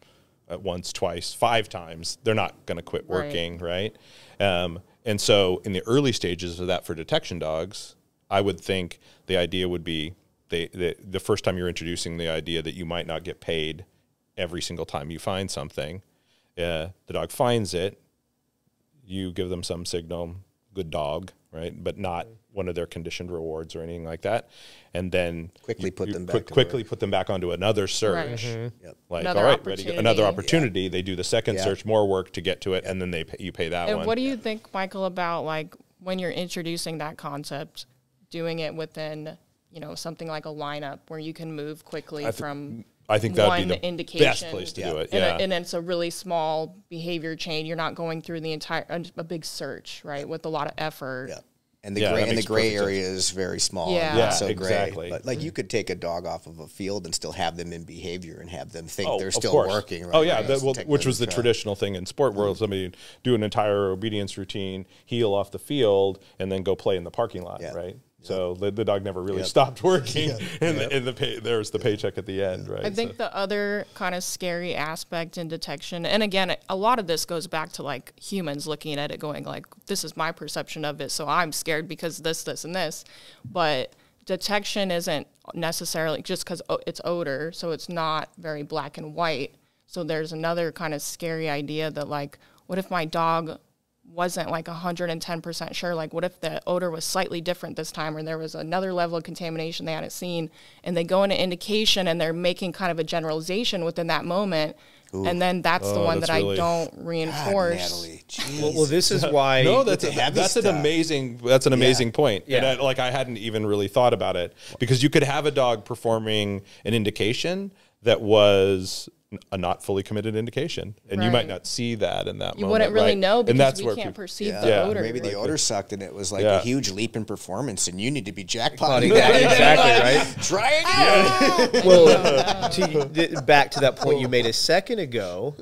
at once, twice, five times, they're not going to quit working, right? right? Um, and so in the early stages of that for detection dogs, I would think the idea would be they, they, the first time you're introducing the idea that you might not get paid every single time you find something. Uh, the dog finds it. You give them some signal, good dog, right? But not one of their conditioned rewards or anything like that. And then quickly you, put you them back qu quickly work. put them back onto another search. Right. Mm-hmm. yep. Like another all right, ready, another opportunity. Yeah. They do the second yeah. search, more work to get to it, yeah. and then they pay, you pay that and one. What do you yeah. think, Michael, about like when you're introducing that concept? Doing it within, you know, something like a lineup where you can move quickly I from I think that'd one be the indication. Best place to yeah. do it, yeah. And, a, and it's a really small behavior chain. You're not going through the entire a big search, right, with a lot of effort. Yeah, and the yeah, gray and the gray area sense. Is very small. Yeah, and yeah so exactly. Gray. But like you could take a dog off of a field and still have them in behavior and have them think oh, they're still course. working. Right? Oh yeah, that, well, which was the try. traditional thing in sport world. Mm-hmm. Somebody do an entire obedience routine, heel off the field, and then go play in the parking lot, yeah. right? So the, the dog never really yep. stopped working, yep. and, yep. the, and the pay, there's the yep. paycheck at the end, yep. right? I think so. The other kind of scary aspect in detection, and again, a lot of this goes back to like humans looking at it going like, this is my perception of it, so I'm scared because this, this, and this. But detection isn't necessarily just because it's odor, so it's not very black and white. So there's another kind of scary idea that like, what if my dog wasn't like one hundred ten percent sure, like what if the odor was slightly different this time or there was another level of contamination they hadn't seen, and they go into indication and they're making kind of a generalization within that moment. Ooh. And then that's oh, the one that's that really... I don't reinforce. God, well, well, this is why. No, that's, a, that's an amazing, that's an amazing yeah. point. Yeah. And I, like I hadn't even really thought about it, because you could have a dog performing an indication that was a not fully committed indication, and right. you might not see that in that you moment. You wouldn't really right? know, because and that's we where can't people, perceive yeah. the yeah. odor. Maybe the like odor the, sucked, and it was like yeah. a huge leap in performance, and you need to be jackpotting that. Exactly, right? Try it again. Yeah. Well, to, back to that point you made a second ago,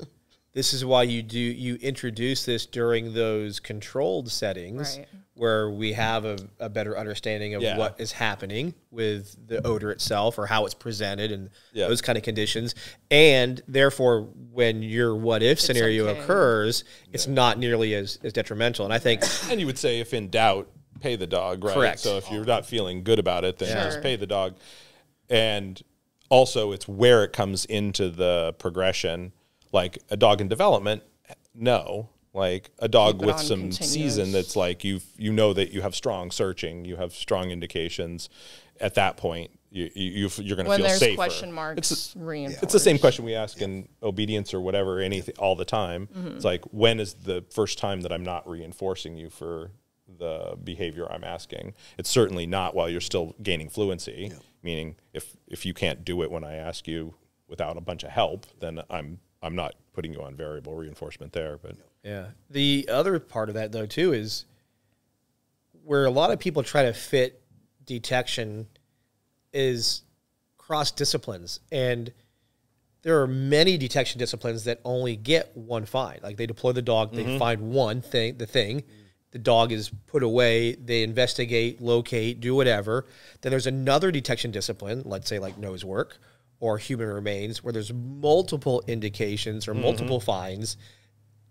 this is why you do you introduce this during those controlled settings right. where we have a, a better understanding of yeah. what is happening with the odor itself or how it's presented and yeah. those kind of conditions. And therefore, when your what-if scenario okay. occurs, it's yeah. not nearly as, as detrimental. And I think... And you would say, if in doubt, pay the dog, right? Correct. So if you're not feeling good about it, then sure. just pay the dog. And also, it's where it comes into the progression. Like a dog in development, no. Like a dog with some continuous. season that's like you you know that you have strong searching, you have strong indications. At that point, you, you, you're going to feel safer. When there's question marks, it's, reinforced. It's the same question we ask in obedience or whatever, anything all the time. Mm-hmm. It's like, when is the first time that I'm not reinforcing you for the behavior I'm asking? It's certainly not while you're still gaining fluency. Yeah. Meaning, if if you can't do it when I ask you without a bunch of help, then I'm I'm not putting you on variable reinforcement there. But yeah, the other part of that though too is where a lot of people try to fit detection is cross disciplines, and there are many detection disciplines that only get one find. Like they deploy the dog, mm-hmm. they find one thing, the thing, mm-hmm. the dog is put away, they investigate, locate, do whatever. Then there's another detection discipline, let's say like nose work or human remains, where there's multiple indications or multiple mm-hmm. finds,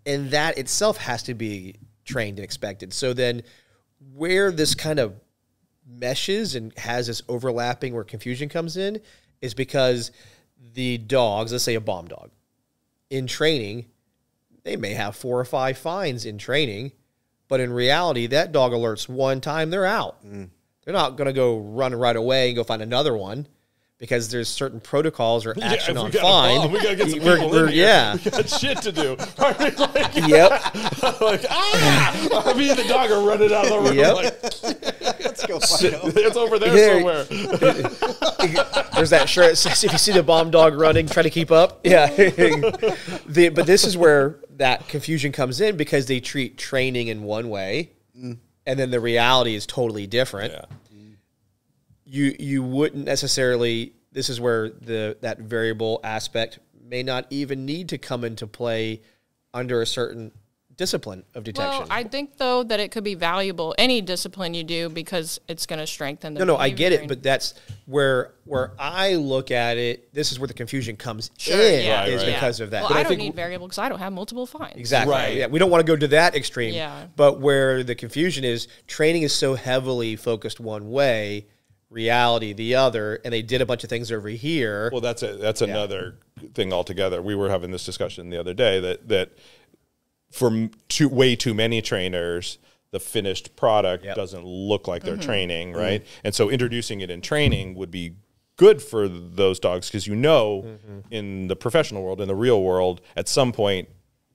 and that itself has to be trained and expected. So then where this kind of meshes and has this overlapping where confusion comes in is because the dogs, let's say a bomb dog, in training, they may have four or five finds in training, but in reality, that dog alerts one time, they're out. Mm. They're not going to go run right away and go find another one, because there's certain protocols or action yeah, on find. We gotta get some we're, people we're, in yeah. here. We got shit to do. I mean, like, yep. like, ah! Me and the dog are running out of the room. Yep. Like, let's go find out. It's over there yeah. somewhere. There's that shirt that says, if you see the bomb dog running, try to keep up. Yeah. the, but this is where that confusion comes in, because they treat training in one way, mm. and then the reality is totally different. Yeah. You, you wouldn't necessarily, this is where the that variable aspect may not even need to come into play under a certain discipline of detection. Well, I think, though, that it could be valuable, any discipline you do, because it's going to strengthen the No, no, I get it, but that's where where I look at it. This is where the confusion comes sure, in yeah, is right, because yeah. of that. Well, but I, I don't need variable because I don't have multiple finds. Exactly. Right. Yeah, we don't want to go to that extreme. Yeah. But where the confusion is, training is so heavily focused one way, reality the other, and they did a bunch of things over here. Well, that's a, that's yeah. another thing altogether. We were having this discussion the other day that that for too, way too many trainers, the finished product yep. doesn't look like they're mm-hmm. training, right? Mm-hmm. And so introducing it in training would be good for those dogs, because you know mm-hmm. in the professional world, in the real world, at some point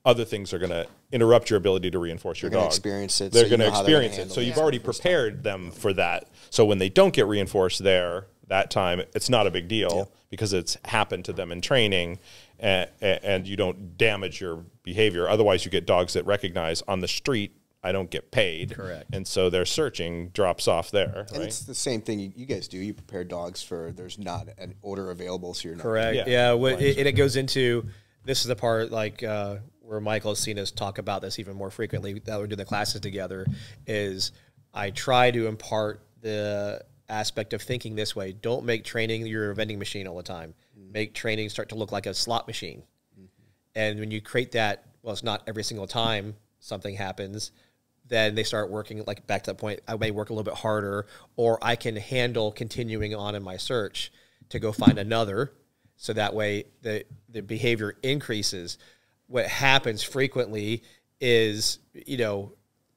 other things are going to interrupt your ability to reinforce your dog. They're going to experience it. They're going to experience it. So you've already prepared them for that. So when they don't get reinforced there that time, it's not a big deal yeah. because it's happened to them in training, and, and you don't damage your behavior. Otherwise, you get dogs that recognize on the street, I don't get paid. Correct. And so their searching drops off there. And right? it's the same thing you guys do. You prepare dogs for there's not an odor available, so you're not. Correct. Yeah. yeah. yeah. And it goes into, this is the part like, uh, where Michael has seen us talk about this even more frequently that we're doing the classes together, is I try to impart the aspect of thinking this way. Don't make training your vending machine all the time. Mm-hmm. Make training start to look like a slot machine. Mm-hmm. And when you create that, well, it's not every single time something happens, then they start working, like back to that point, I may work a little bit harder, or I can handle continuing on in my search to go find another. So that way the, the behavior increases. What happens frequently is, you know,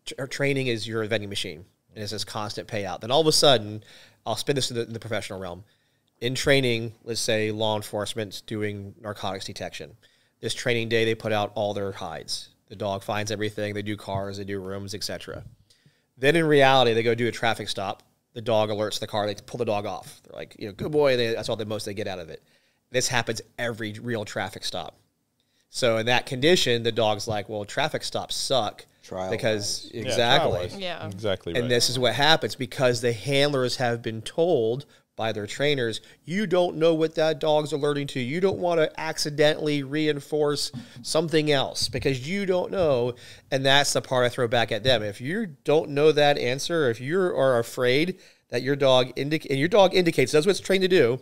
tra training is your vending machine, and it's this constant payout. Then all of a sudden, I'll spin this in the, in the professional realm. In training, let's say law enforcement's doing narcotics detection. This training day, they put out all their hides. The dog finds everything. They do cars, they do rooms, et cetera. Then in reality, they go do a traffic stop. The dog alerts the car. They pull the dog off. They're like, you know, good boy. They, that's all the most they get out of it. This happens every real traffic stop. So in that condition, the dog's like, well, traffic stops suck. Trial because wise. Exactly. Yeah, yeah. Exactly. Right. And this is what happens because the handlers have been told by their trainers, you don't know what that dog's alerting to. You don't want to accidentally reinforce something else because you don't know. And that's the part I throw back at them. If you don't know that answer, if you are afraid that your dog indic and your dog indicates that's what it's trained to do,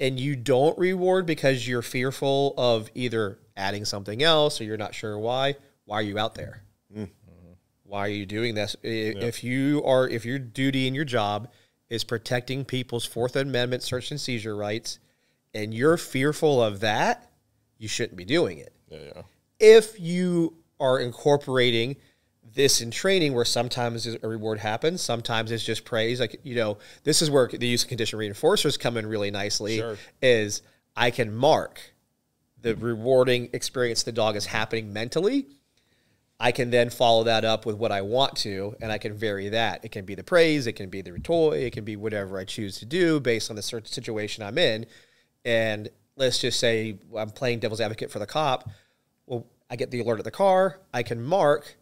and you don't reward because you're fearful of either adding something else or you're not sure why, why are you out there? Mm-hmm. Why are you doing this? If, yeah. if you are, if your duty in your job is protecting people's Fourth Amendment search and seizure rights, and you're fearful of that, you shouldn't be doing it. Yeah, yeah. If you are incorporating this in training, where sometimes a reward happens, sometimes it's just praise. Like, you know, this is where the use of condition reinforcers come in really nicely. Sure. Is I can mark the rewarding experience the dog is happening mentally. I can then follow that up with what I want to, and I can vary that. It can be the praise, it can be the toy, it can be whatever I choose to do based on the certain situation I'm in. And let's just say I'm playing devil's advocate for the cop. Well, I get the alert of the car, I can mark,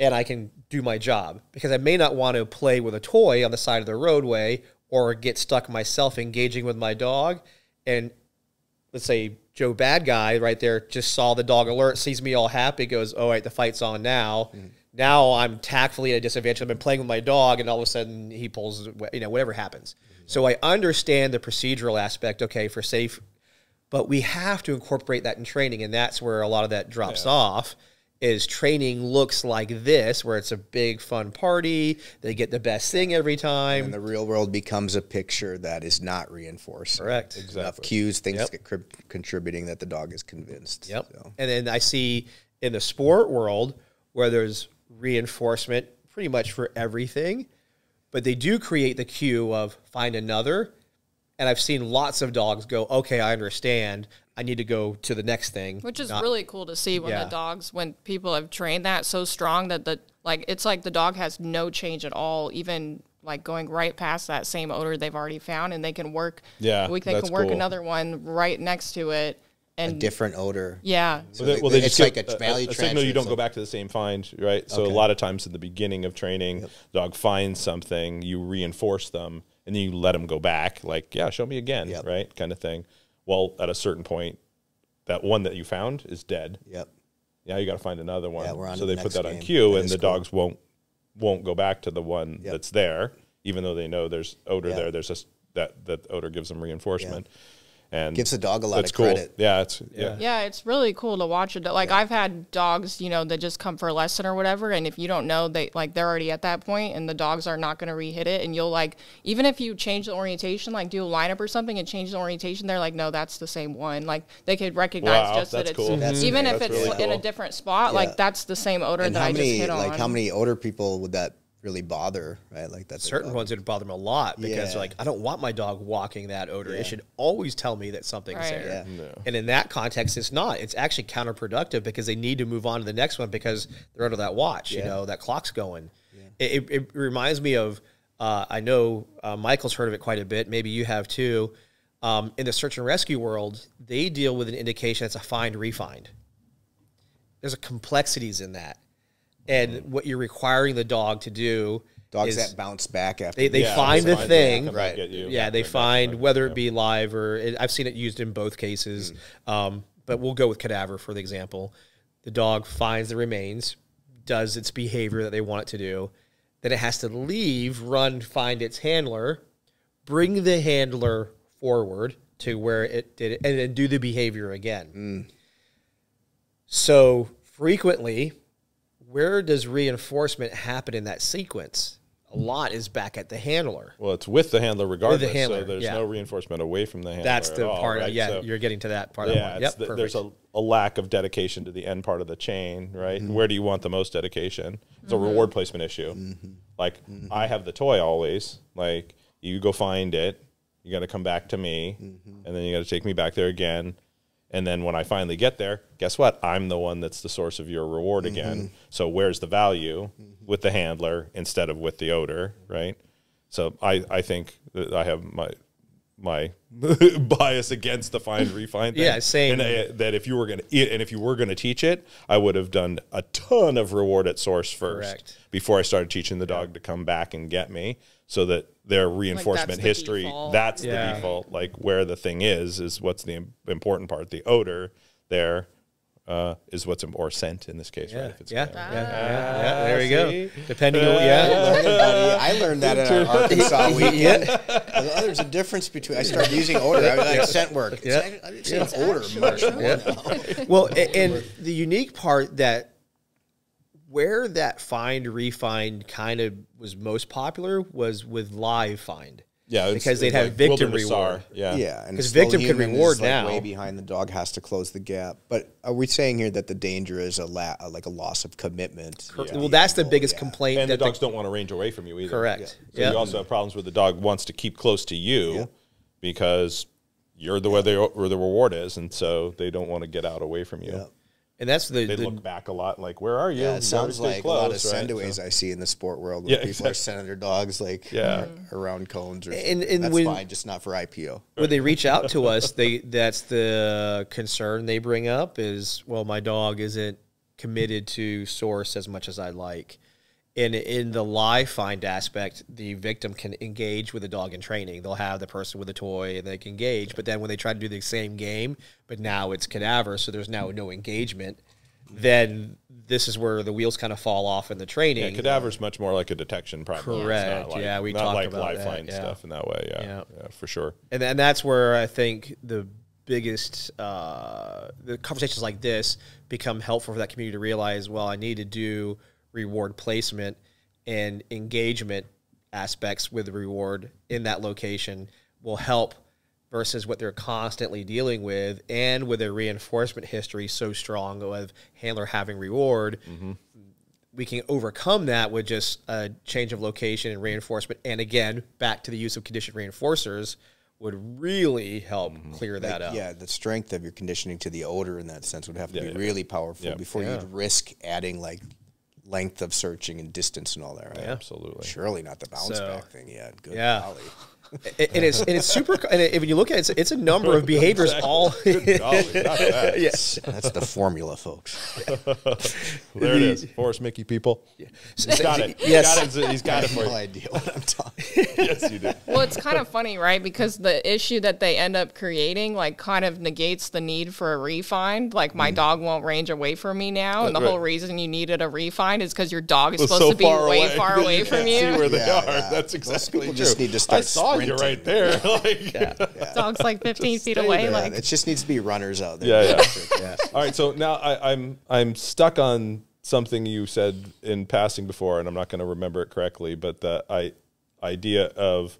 and I can do my job. Because I may not want to play with a toy on the side of the roadway or get stuck myself engaging with my dog. And let's say Joe Bad Guy right there just saw the dog alert, sees me all happy, goes, all right, the fight's on now. Mm. Now I'm tactfully at a disadvantage. I've been playing with my dog, and all of a sudden he pulls, you know, whatever happens. Mm-hmm. So I understand the procedural aspect, okay, for safe, but we have to incorporate that in training, and that's where a lot of that drops yeah. off. Is training looks like this, where it's a big fun party, they get the best thing every time. And the real world becomes a picture that is not reinforced. Correct. Exactly. Enough cues, things yep. get contributing that the dog is convinced. Yep. So. And then I see in the sport world where there's reinforcement pretty much for everything, but they do create the cue of find another. And I've seen lots of dogs go, okay, I understand. I need to go to the next thing. Which is Not, really cool to see when yeah. the dogs, when people have trained that so strong that the, like, it's like the dog has no change at all, even like going right past that same odor they've already found, and they can work, yeah, we, they can work cool. another one right next to it. And a different odor. Yeah. So well, they, well, they it's just like a, a value a, a signal you don't go back to the same find, right? So okay. a lot of times at the beginning of training, yep. the dog finds something, you reinforce them, and then you let them go back, like, yeah, show me again, yep. right? Kind of thing. Well, at a certain point, that one that you found is dead. Yep. Now you got to find another one. Yeah, we're on so they put that game. on cue, that and the cool. dogs won't won't go back to the one yep. that's there, even though they know there's odor yep. there. There's just that that odor gives them reinforcement, yeah. and gives the dog a lot of cool. credit. Yeah, it's yeah. yeah, yeah, it's really cool to watch it. Like yeah. I've had dogs, you know, that just come for a lesson or whatever, and if you don't know, they like they're already at that point, and the dogs are not going to re-hit it. And you'll like even if you change the orientation, like do a lineup or something, and change the orientation, they're like, no, that's the same one. Like they could recognize wow, just that it's cool. that's, even that's if it's really in cool. a different spot, yeah. like that's the same odor and that I many, just hit like, on. Like how many odor people would that really bother, right? Like that's certain ones would bother them a lot because yeah. they're like, I don't want my dog walking that odor. Yeah. It should always tell me that something's right. there. Yeah. No. And in that context, it's not. It's actually counterproductive because they need to move on to the next one because they're under that watch. Yeah. You know, that clock's going. Yeah. It, it, it reminds me of. Uh, I know uh, Michael's heard of it quite a bit. Maybe you have too. Um, in the search and rescue world, they deal with an indication that's a find refind. There's a complexities in that. And what you're requiring the dog to do dogs is that bounce back after they, they yeah, find the find thing, back, right? You, yeah, they find back, whether yeah. it be live or it, I've seen it used in both cases. Mm. Um, but we'll go with cadaver for the example. The dog finds the remains, does its behavior that they want it to do, Then it has to leave, run, find its handler, bring the handler forward to where it did it, and then do the behavior again. Mm. So frequently, where does reinforcement happen in that sequence? A lot is back at the handler. Well, it's with the handler regardless. With the handler, so there's yeah. no reinforcement away from the handler. That's the all, part. Right? Of, yeah, so, you're getting to that part. Yeah, of yep, the, there's a, a lack of dedication to the end part of the chain, right? Mm-hmm. Where do you want the most dedication? It's mm-hmm. a reward placement issue. Mm-hmm. Like mm-hmm. I have the toy always. Like you go find it, you got to come back to me, mm-hmm. and then you got to take me back there again. And then when I finally get there, guess what? I'm the one that's the source of your reward again. Mm-hmm. So where's the value mm-hmm. with the handler instead of with the odor, right? So I, I think that I have my my bias against the find refine thing. Yeah, same. And I, that if you were going to and if you were going to teach it, I would have done a ton of reward at source first Correct. before I started teaching the dog yeah. to come back and get me, so that their reinforcement like that's history, the that's yeah. the default, like where the thing is, is what's the important part. The odor there uh, is what's, or scent in this case, yeah. right? If it's yeah. Ah. Yeah. Yeah. yeah, there we See? go. Depending uh, on, yeah. yeah. I learned that at our Arkansas weekend. Oh, there's a difference between, I started using odor, I was like, scent work. It's yeah. actually, I didn't say it's yeah. odor actually. much yeah. more. Well, and, and the unique part that, where that find refind kind of was most popular was with live find. Yeah, because they'd have like victim reward. Yeah, yeah, because victim could reward now. Like way behind, the dog has to close the gap. But are we saying here that the danger is a la like a loss of commitment? Yeah. Well, that's the biggest yeah. complaint. And that the dogs the, don't want to range away from you either. Correct. Yeah. So yeah. you also have problems where the dog wants to keep close to you yeah. because you're the yeah. where, they, where the reward is, and so they don't want to get out away from you. Yeah. And that's the they the, look back a lot, like, where are you? Yeah, it sounds like close, a lot of sendaways right? so. I see in the sport world where yeah, people exactly. are sending their dogs like yeah. around cones or and, and that's when, fine, just not for I P O. When they reach out to us, they that's the concern they bring up is, well, my dog isn't committed to source as much as I like. And in the live find aspect, the victim can engage with the dog in training. They'll have the person with a toy and they can engage. But then when they try to do the same game, but now it's cadaver, so there's now no engagement, then this is where the wheels kind of fall off in the training. Yeah, cadaver's much more like a detection problem. Correct. Like, yeah, we talked like about live that. find yeah. stuff in that way. Yeah, yeah. yeah for sure. And, and that's where I think the biggest uh, the conversations like this become helpful for that community to realize, well, I need to do reward placement and engagement aspects with the reward in that location will help versus what they're constantly dealing with, and with a reinforcement history so strong of handler having reward, mm-hmm. we can overcome that with just a change of location and reinforcement. And again, back to the use of conditioned reinforcers would really help mm-hmm. clear that like, up. Yeah, the strength of your conditioning to the odor in that sense would have to yeah, be yeah. really powerful yeah. before yeah. you'd risk adding like length of searching and distance and all that, right? Yeah. Absolutely. Surely not the bounce so, back thing yet. Good yeah. golly. And, and it's and it's super. And it, when you look at it, it's, it's a number of behaviors. Exactly. All Good golly, not that. Yes, that's the formula, folks. There it is, Forrest Micke people. Yeah. He's got it. Yes, he's got it, he's got it for you. I have no idea what I'm talking. Yes, you do. Well, it's kind of funny, right? Because the issue that they end up creating, like, kind of negates the need for a refind. Like, my mm. dog won't range away from me now, that's and the right. whole reason you needed a refind is because your dog is well, supposed so to be far way away. far away you from you. See where they yeah, are. Yeah. That's exactly. People true. Just need to start. I saw You're right there. Yeah. Like, yeah. Yeah. Dog's like fifteen feet away. Yeah. Like, it just needs to be runners out there. Yeah, yeah. yeah. All right. So now I, I'm I'm stuck on something you said in passing before, and I'm not going to remember it correctly. But the I, idea of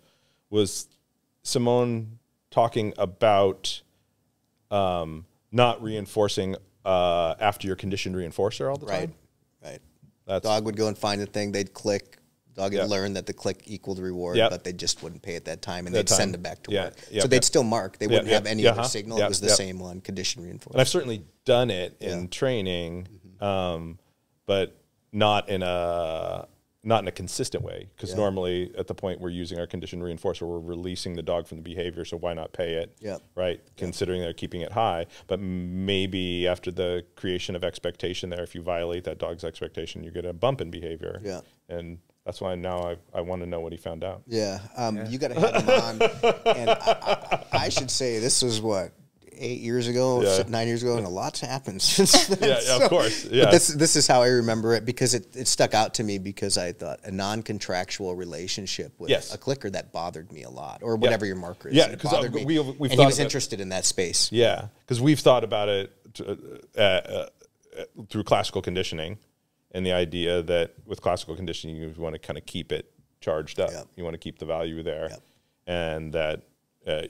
was Simone talking about um, not reinforcing uh, after your conditioned reinforcer all the right. time. Right. Right. Dog would go and find the thing. They'd click. Dog had yep. learned that the click equaled reward, yep. but they just wouldn't pay at that time, and that they'd time. send them back to yeah. work. Yep. So they'd still mark. They yep. wouldn't yep. have any uh-huh. other signal. Yep. It was the yep. same one, condition reinforcement. And I've certainly done it in yeah. training, mm-hmm. um, but not in a not in a consistent way, because yeah. normally at the point we're using our condition reinforcer, we're releasing the dog from the behavior, so why not pay it, yep. right? Yep. Considering they're keeping it high, but maybe after the creation of expectation there, if you violate that dog's expectation, you get a bump in behavior. Yeah. And that's why now I, I want to know what he found out. Yeah, um, yeah. you got to have him on. And I, I, I should say this was what, eight years ago, yeah. nine years ago, and a lot's happened since then. yeah, yeah, so, of course. Yeah. But this, this is how I remember it, because it, it stuck out to me because I thought a non-contractual relationship with yes. a clicker, that bothered me a lot, or whatever yeah. your marker is. Yeah, because uh, we, we've and he was interested in that space. Yeah, because we've thought about it uh, uh, through classical conditioning, and the idea that with classical conditioning, you want to kind of keep it charged up. Yep. You want to keep the value there, yep. and that uh,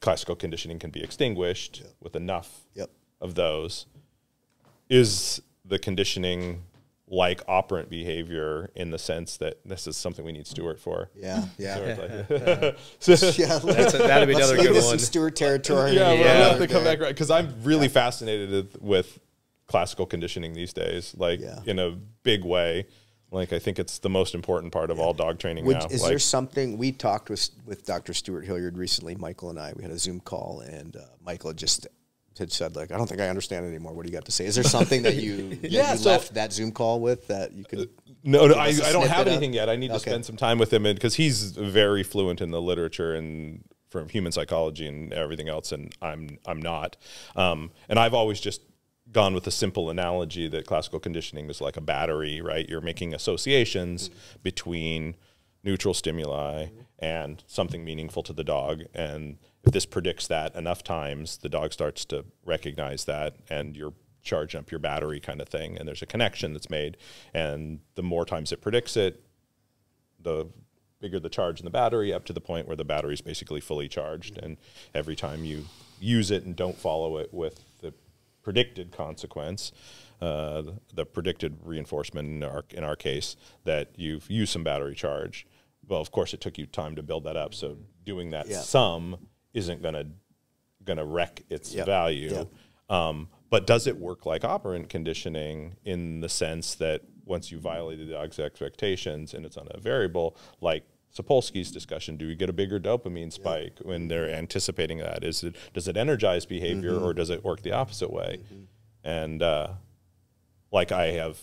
classical conditioning can be extinguished yep. with enough yep. of those. Is the conditioning like operant behavior in the sense that this is something we need Stuart for? Yeah, yeah. Like, yeah. so, yeah that's a, that'd be another good one. Stuart territory. Yeah, yeah. We'll have to come back, right? Because I'm really yeah. fascinated with classical conditioning these days, like yeah. in a big way. Like, I think it's the most important part of yeah. all dog training Would, now. Is like, there something, we talked with with Doctor Stuart Hilliard recently, Michael and I, we had a Zoom call, and uh, Michael just had said, like, I don't think I understand anymore. What do you got to say? Is there something that you, yeah, that you so, left that Zoom call with that you could? Uh, no, no I, I don't have anything up? yet. I need okay. to spend some time with him, because he's very fluent in the literature and from human psychology and everything else, and I'm, I'm not. Um, and I've always just gone with a simple analogy that classical conditioning is like a battery, right? You're making associations mm-hmm. between neutral stimuli mm-hmm. and something meaningful to the dog. And if this predicts that enough times, the dog starts to recognize that, and you're charging up your battery kind of thing. And there's a connection that's made. And the more times it predicts it, the bigger the charge in the battery, up to the point where the battery is basically fully charged. Mm-hmm. And every time you use it and don't follow it with the predicted consequence, uh, the, the predicted reinforcement in our, in our case, that you've used some battery charge. Well, of course, it took you time to build that up. So doing that yeah. sum isn't gonna gonna wreck its yep. value. Yep. Um, but does it work like operant conditioning in the sense that once you violated the dog's expectations and it's on a variable, like Sapolsky's discussion, do we get a bigger dopamine spike yeah. when they're anticipating that? Is it, does it energize behavior mm-hmm. or does it work the opposite way? Mm-hmm. And uh, like I have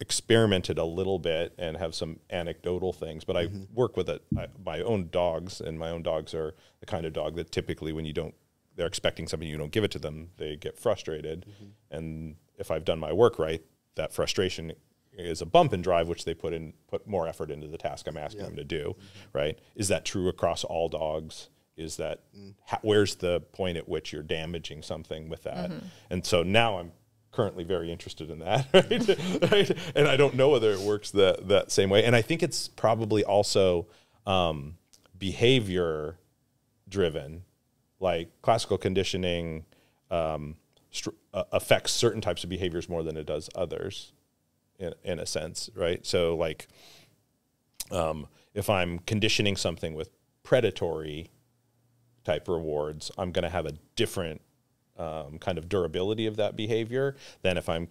experimented a little bit and have some anecdotal things, but mm-hmm. I work with it, I, my own dogs, and my own dogs are the kind of dog that typically when you don't, they're expecting something, you don't give it to them, they get frustrated. Mm-hmm. And if I've done my work right, that frustration is a bump and drive, which they put in, put more effort into the task I'm asking yep. them to do, mm-hmm. right? Is that true across all dogs? Is that, mm. ha, where's the point at which you're damaging something with that? Mm-hmm. And so now I'm currently very interested in that, right? right? And I don't know whether it works the, that same way. And I think it's probably also um, behavior driven, like classical conditioning um, str uh, affects certain types of behaviors more than it does others. In, in a sense, right? So like um, if I'm conditioning something with predatory type rewards, I'm going to have a different um, kind of durability of that behavior than if I'm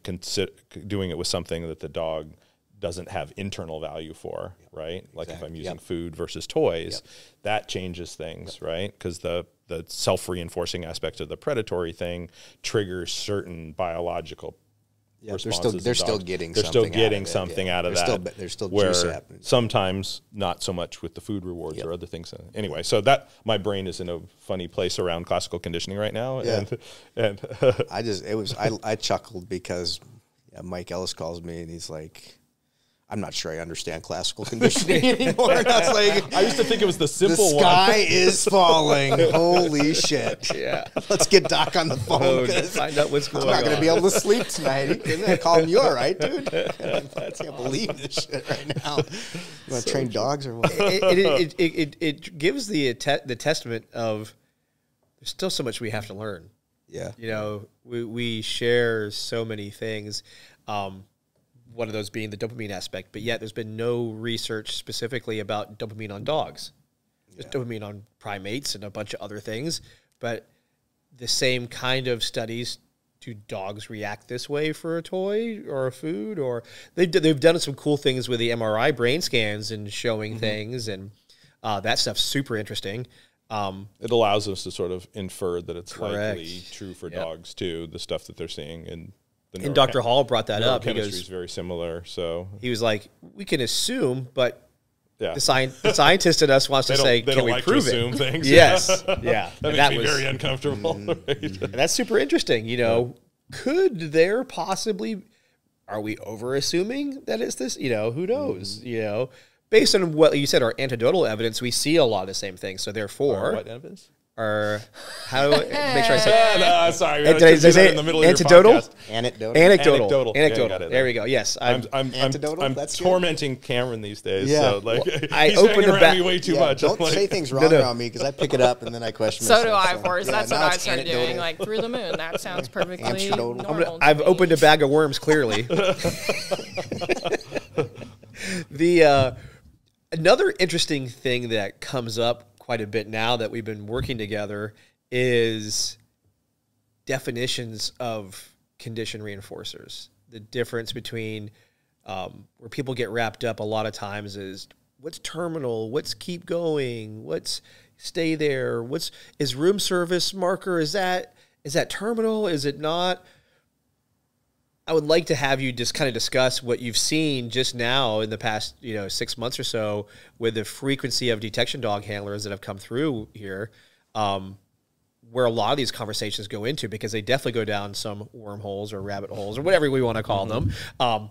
doing it with something that the dog doesn't have internal value for, yep. right? Exactly. Like if I'm using yep. food versus toys, yep. that changes things, yep. right? Because the the self-reinforcing aspects of the predatory thing triggers certain biological Yeah, they're still they're still getting they're still getting something out of that. There's still juice happening. Sometimes not so much with the food rewards yep. or other things. Anyway, so that my brain is in a funny place around classical conditioning right now. Yeah. And, and I just it was I I chuckled because yeah, Mike Ellis calls me and he's like, I'm not sure I understand classical conditioning anymore. And I was like, I used to think it was the simple one. The sky one. is falling. Holy shit. Yeah. Let's get Doc on the phone. Oh, find out what's going on. I'm not going to be able to sleep tonight. I call him, you all right, dude? I can't awesome. believe this shit right now. You want to so train dogs or what? It, it, it, it, it gives the, te the testament of there's still so much we have to learn. Yeah. You know, we, we share so many things. Um, One of those being the dopamine aspect, but yet there's been no research specifically about dopamine on dogs. There's yeah. dopamine on primates and a bunch of other things, but the same kind of studies, do dogs react this way for a toy or a food? Or they've, they've done some cool things with the M R I brain scans and showing mm-hmm. things, and uh, that stuff's super interesting. Um, it allows us to sort of infer that it's correct. likely true for yep. dogs too, the stuff that they're seeing in And Doctor Hall brought that up. Neurochemistry is very similar. So he was like, we can assume, but Yeah. The, sci the scientist in us wants to say, can we like prove it? Things. Yes. Yeah. yeah. That and makes that me was, very uncomfortable. Mm, right? And that's super interesting. You know, yeah. could there possibly, are we over-assuming that it's this? You know, who knows? Mm. You know, based on what you said, our anecdotal evidence, we see a lot of the same things. So therefore. Our what evidence? Or how do I make sure I say? No, no, sorry. Did I, did I say in the middle anecdotal? Of your anecdotal? Anecdotal. Anecdotal. Anecdotal. Yeah, there we go. Yes. I'm, I'm, I'm, anecdotal? I'm That's tormenting good. Cameron these days. Yeah. So, like, well, I he's opened hanging the around me way too yeah, much. Don't like, say things wrong no, no. around me because I pick it up and then I question myself. So do I, Forrest. So. Yeah, that's what I started anecdotal. doing. Like, through the moon. That sounds perfectly normal gonna, I've me. opened a bag of worms, clearly. The uh, another interesting thing that comes up quite a bit now that we've been working together is definitions of condition reinforcers. The difference between um, where people get wrapped up a lot of times is what's terminal, what's keep going, what's stay there, what's is room service marker, is that is that terminal, is it not? I would like to have you just kind of discuss what you've seen just now in the past, you know, six months or so with the frequency of detection dog handlers that have come through here, um, where a lot of these conversations go into because they definitely go down some wormholes or rabbit holes or whatever we want to call mm-hmm. them. Um,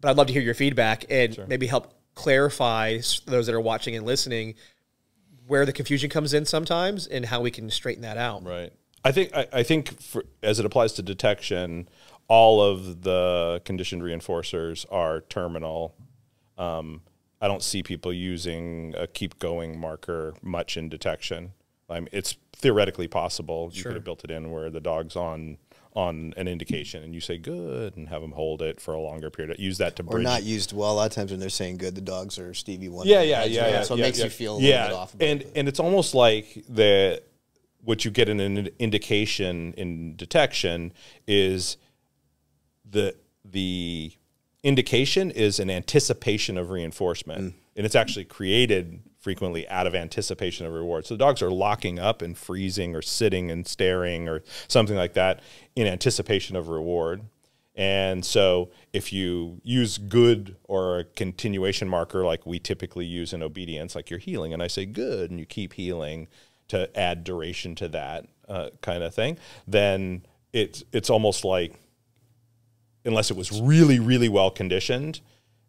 but I'd love to hear your feedback and sure. maybe help clarify those that are watching and listening where the confusion comes in sometimes and how we can straighten that out. Right. I think, I, I think for, as it applies to detection, all of the conditioned reinforcers are terminal. Um, I don't see people using a keep going marker much in detection. I mean, it's theoretically possible. Sure. You could have built it in where the dog's on on an indication and you say good and have them hold it for a longer period. Use that to bridge. Or not used well. A lot of times when they're saying good, the dogs are Stevie Wonder. Yeah, yeah, yeah, yeah. So yeah, it makes yeah, you feel a yeah. little bit off. About and, it. and it's almost like the, what you get in an indication in detection is the the indication is an anticipation of reinforcement, mm. and it's actually created frequently out of anticipation of reward. So the dogs are locking up and freezing or sitting and staring or something like that in anticipation of reward. And so if you use good or a continuation marker like we typically use in obedience, like you're healing, and I say good, and you keep healing to add duration to that uh, kind of thing, then it's, it's almost like, unless it was really, really well conditioned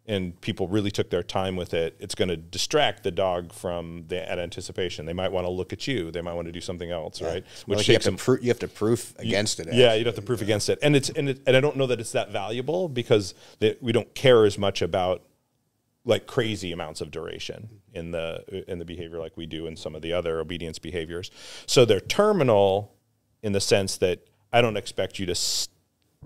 and people really took their time with it, it's going to distract the dog from the at anticipation. They might want to look at you. They might want to do something else, yeah. right? Which like you, have them, to you have to proof against you, it. Actually. Yeah, you'd have to proof yeah. against it. And, it's, and, it, and I don't know that it's that valuable because they, we don't care as much about like crazy amounts of duration in the, in the behavior like we do in some of the other obedience behaviors. So they're terminal in the sense that I don't expect you to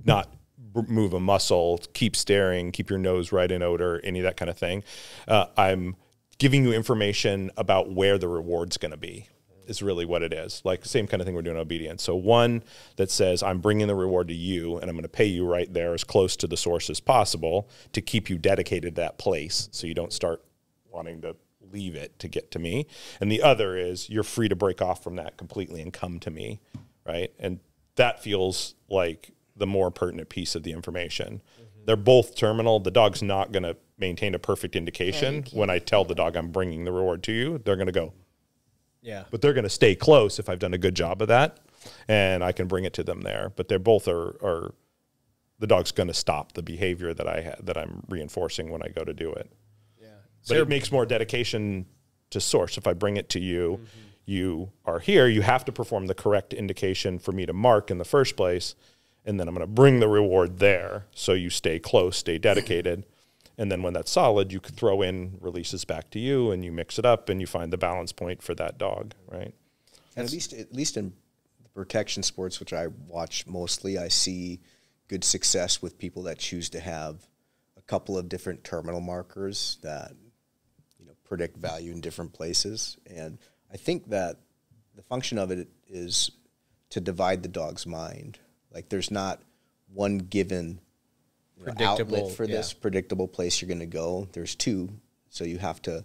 not – move a muscle, keep staring, keep your nose right in odor, any of that kind of thing. Uh, I'm giving you information about where the reward's going to be is really what it is. Like same kind of thing we're doing in obedience. So one that says I'm bringing the reward to you and I'm going to pay you right there as close to the source as possible to keep you dedicated to that place so you don't start wanting to leave it to get to me. And the other is you're free to break off from that completely and come to me, right? And that feels like the more pertinent piece of the information. Mm-hmm. They're both terminal. The dog's not going to maintain a perfect indication. When I tell the dog I'm bringing the reward to you, they're going to go. Yeah. But they're going to stay close if I've done a good job of that, and I can bring it to them there. But they're both are, are the dog's going to stop the behavior that, I ha that I'm reinforcing when I go to do it. Yeah. But so it makes more dedication to source. If I bring it to you, mm-hmm. you are here. You have to perform the correct indication for me to mark in the first place, and then I'm going to bring the reward there so you stay close, stay dedicated. And then when that's solid, you could throw in releases back to you and you mix it up and you find the balance point for that dog, right? And at least at least in the protection sports, which I watch mostly, I see good success with people that choose to have a couple of different terminal markers that you know predict value in different places. And I think that the function of it is to divide the dog's mind. Like there's not one given you know, outlet for yeah. this predictable place you're going to go. There's two, so you have to,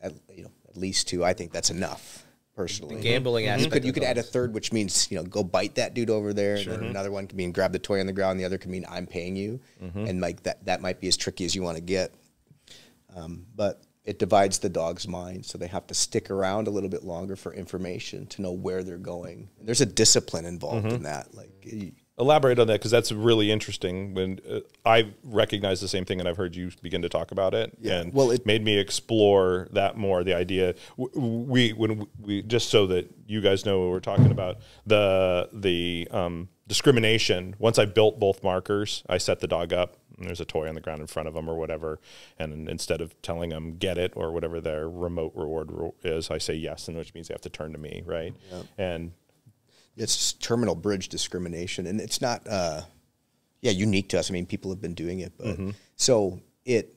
at, you know, at least two. I think that's enough personally. The gambling mm-hmm. aspect. You could, you could add a third, which means you know go bite that dude over there. Sure. And then another one could mean grab the toy on the ground. The other could mean I'm paying you, mm-hmm. and like that that might be as tricky as you want to get. Um, but it divides the dog's mind, so they have to stick around a little bit longer for information to know where they're going. There's a discipline involved mm-hmm. in that. Like, you, elaborate on that, because that's really interesting. When uh, I recognize the same thing, and I've heard you begin to talk about it, yeah. and well, it made me explore that more. The idea we when we just so that you guys know what we're talking about, the the um, discrimination. Once I built both markers, I set the dog up. And there's a toy on the ground in front of them or whatever, and instead of telling them get it or whatever their remote reward is, I say yes, and which means they have to turn to me, right? Yeah. And it's terminal bridge discrimination, and it's not, uh, yeah, unique to us. I mean, people have been doing it, but mm-hmm. so it,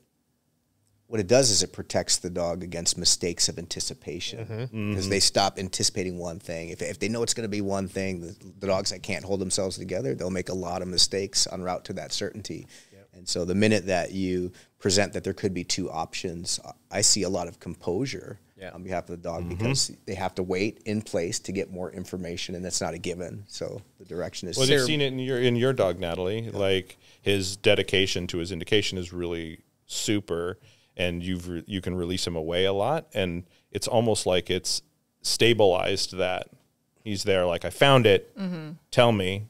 what it does is it protects the dog against mistakes of anticipation because mm-hmm. mm-hmm. they stop anticipating one thing. If, if they know it's going to be one thing, the, the dogs that can't hold themselves together, they'll make a lot of mistakes en route to that certainty. Yep. And so the minute that you present that there could be two options, I see a lot of composure. Yeah. On behalf of the dog, mm-hmm. because they have to wait in place to get more information, and that's not a given. So the direction is. Well, you've seen it in your in your dog, Natalie. Yeah. Like his dedication to his indication is really super, and you've re you can release him away a lot, and it's almost like it's stabilized that he's there. Like I found it. Mm-hmm. Tell me.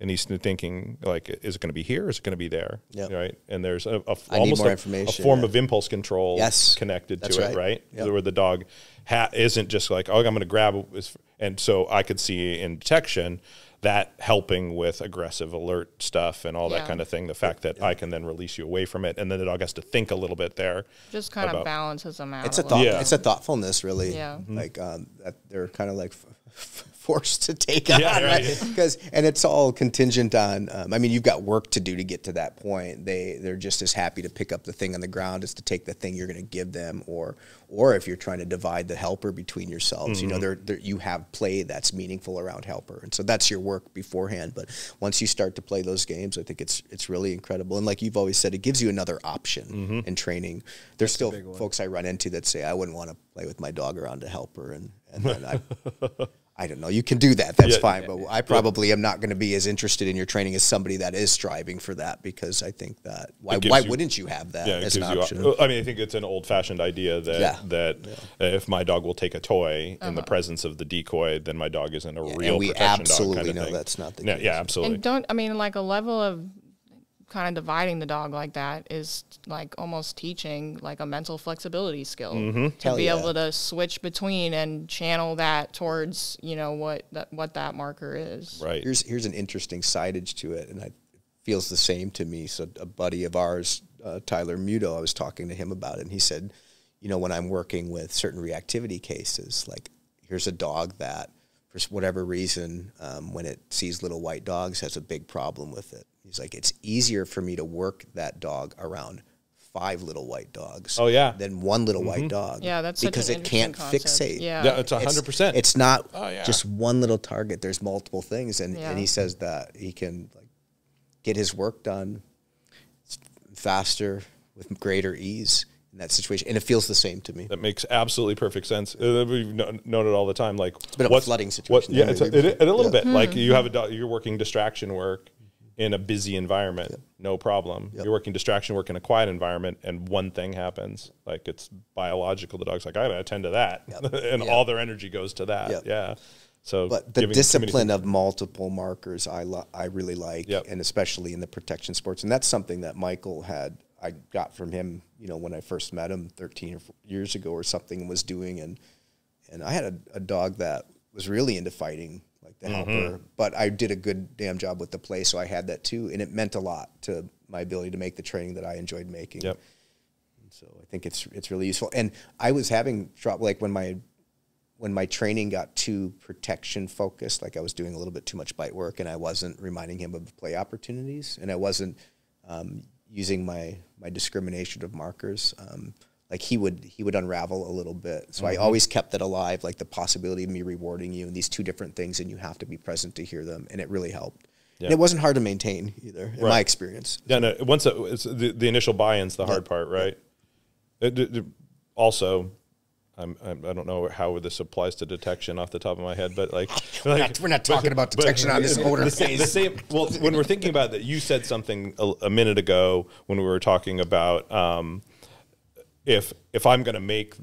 And he's thinking, like, is it going to be here? Or is it going to be there? Yep. Right. And there's a, a almost a, a form yeah. of impulse control yes. connected That's to right. it, right? Yep. Where the dog ha isn't just like, oh, I'm going to grab. And so I could see in detection that helping with aggressive alert stuff and all yeah. that kind of thing. The fact that yeah. I can then release you away from it, and then the dog has to think a little bit there. Just kind about, of balances them out. It's a, a thought, yeah. it's a thoughtfulness, really. Yeah. Mm-hmm. Like um, that they're kind of like. Forced to take on, yeah, right? Because right? and it's all contingent on. Um, I mean, you've got work to do to get to that point. They they're just as happy to pick up the thing on the ground as to take the thing you're going to give them, or or if you're trying to divide the helper between yourselves, mm-hmm. you know, they're, they're, you have play that's meaningful around helper, and so that's your work beforehand. But once you start to play those games, I think it's it's really incredible. And like you've always said, it gives you another option mm-hmm. in training. There's that's still folks I run into that say I wouldn't want to play with my dog around a helper, and and then I. I don't know. You can do that. That's yeah, fine. Yeah, but I probably yeah. am not going to be as interested in your training as somebody that is striving for that, because I think that why, why you, wouldn't you have that yeah, as an option? You, I mean, I think it's an old fashioned idea that, yeah. that yeah. if my dog will take a toy uh-huh. in the presence of the decoy, then my dog isn't a yeah, real we protection absolutely dog kind of know that's not the no, case. Yeah, absolutely. And don't, I mean, like a level of kind of dividing the dog like that is like almost teaching like a mental flexibility skill mm-hmm. to Hell be yeah. able to switch between and channel that towards, you know, what that, what that marker is. Right. Here's, here's an interesting sidage to it. And I, it feels the same to me. So a buddy of ours, uh, Tyler Muto, I was talking to him about it, and he said, you know, when I'm working with certain reactivity cases, like here's a dog that for whatever reason, um, when it sees little white dogs, has a big problem with it. He's like, it's easier for me to work that dog around five little white dogs oh, yeah. than one little mm-hmm. white dog. Yeah, that's because such an it can't concept. Fixate. Yeah, yeah it's one hundred percent. It's, it's not oh, yeah. just one little target. There's multiple things. And, yeah. and he says that he can like, get his work done faster with greater ease in that situation. And it feels the same to me. That makes absolutely perfect sense. Uh, we've known it all the time. Like, it's been a flooding situation. What, yeah, it's a, it, it, a little yeah. bit. Mm-hmm. Like you have a dog, you're working distraction work in a busy environment, yep. no problem. Yep. You're working distraction work in a quiet environment, and one thing happens. Like it's biological. The dog's like, I gotta attend to that, yep. and yep. all their energy goes to that. Yep. Yeah. So, but the discipline of multiple markers, I lo I really like, yep. and especially in the protection sports, and that's something that Michael had. I got from him, you know, when I first met him thirteen or years ago or something, and was doing, and and I had a, a dog that was really into fighting. Like the helper, mm-hmm. but I did a good damn job with the play, so I had that too, and it meant a lot to my ability to make the training that I enjoyed making. Yep. And so I think it's it's really useful. And I was having trouble, like when my when my training got too protection focused, like I was doing a little bit too much bite work, and I wasn't reminding him of play opportunities, and I wasn't um, using my my discrimination of markers. Um, Like he would, he would unravel a little bit. So mm-hmm. I always kept that alive, like the possibility of me rewarding you and these two different things, and you have to be present to hear them. And it really helped. Yeah. And it wasn't hard to maintain either, in right. my experience. Yeah, no, once it, it's the, the initial buy-in's the hard yeah. part, right? Yeah. It, it, also, I'm, I'm, I don't know how this applies to detection off the top of my head, but like, we're, like, not, we're not talking but, about detection but, on this motor phase. The same, well, when we're thinking about that, you said something a, a minute ago when we were talking about. Um, if if I'm going to make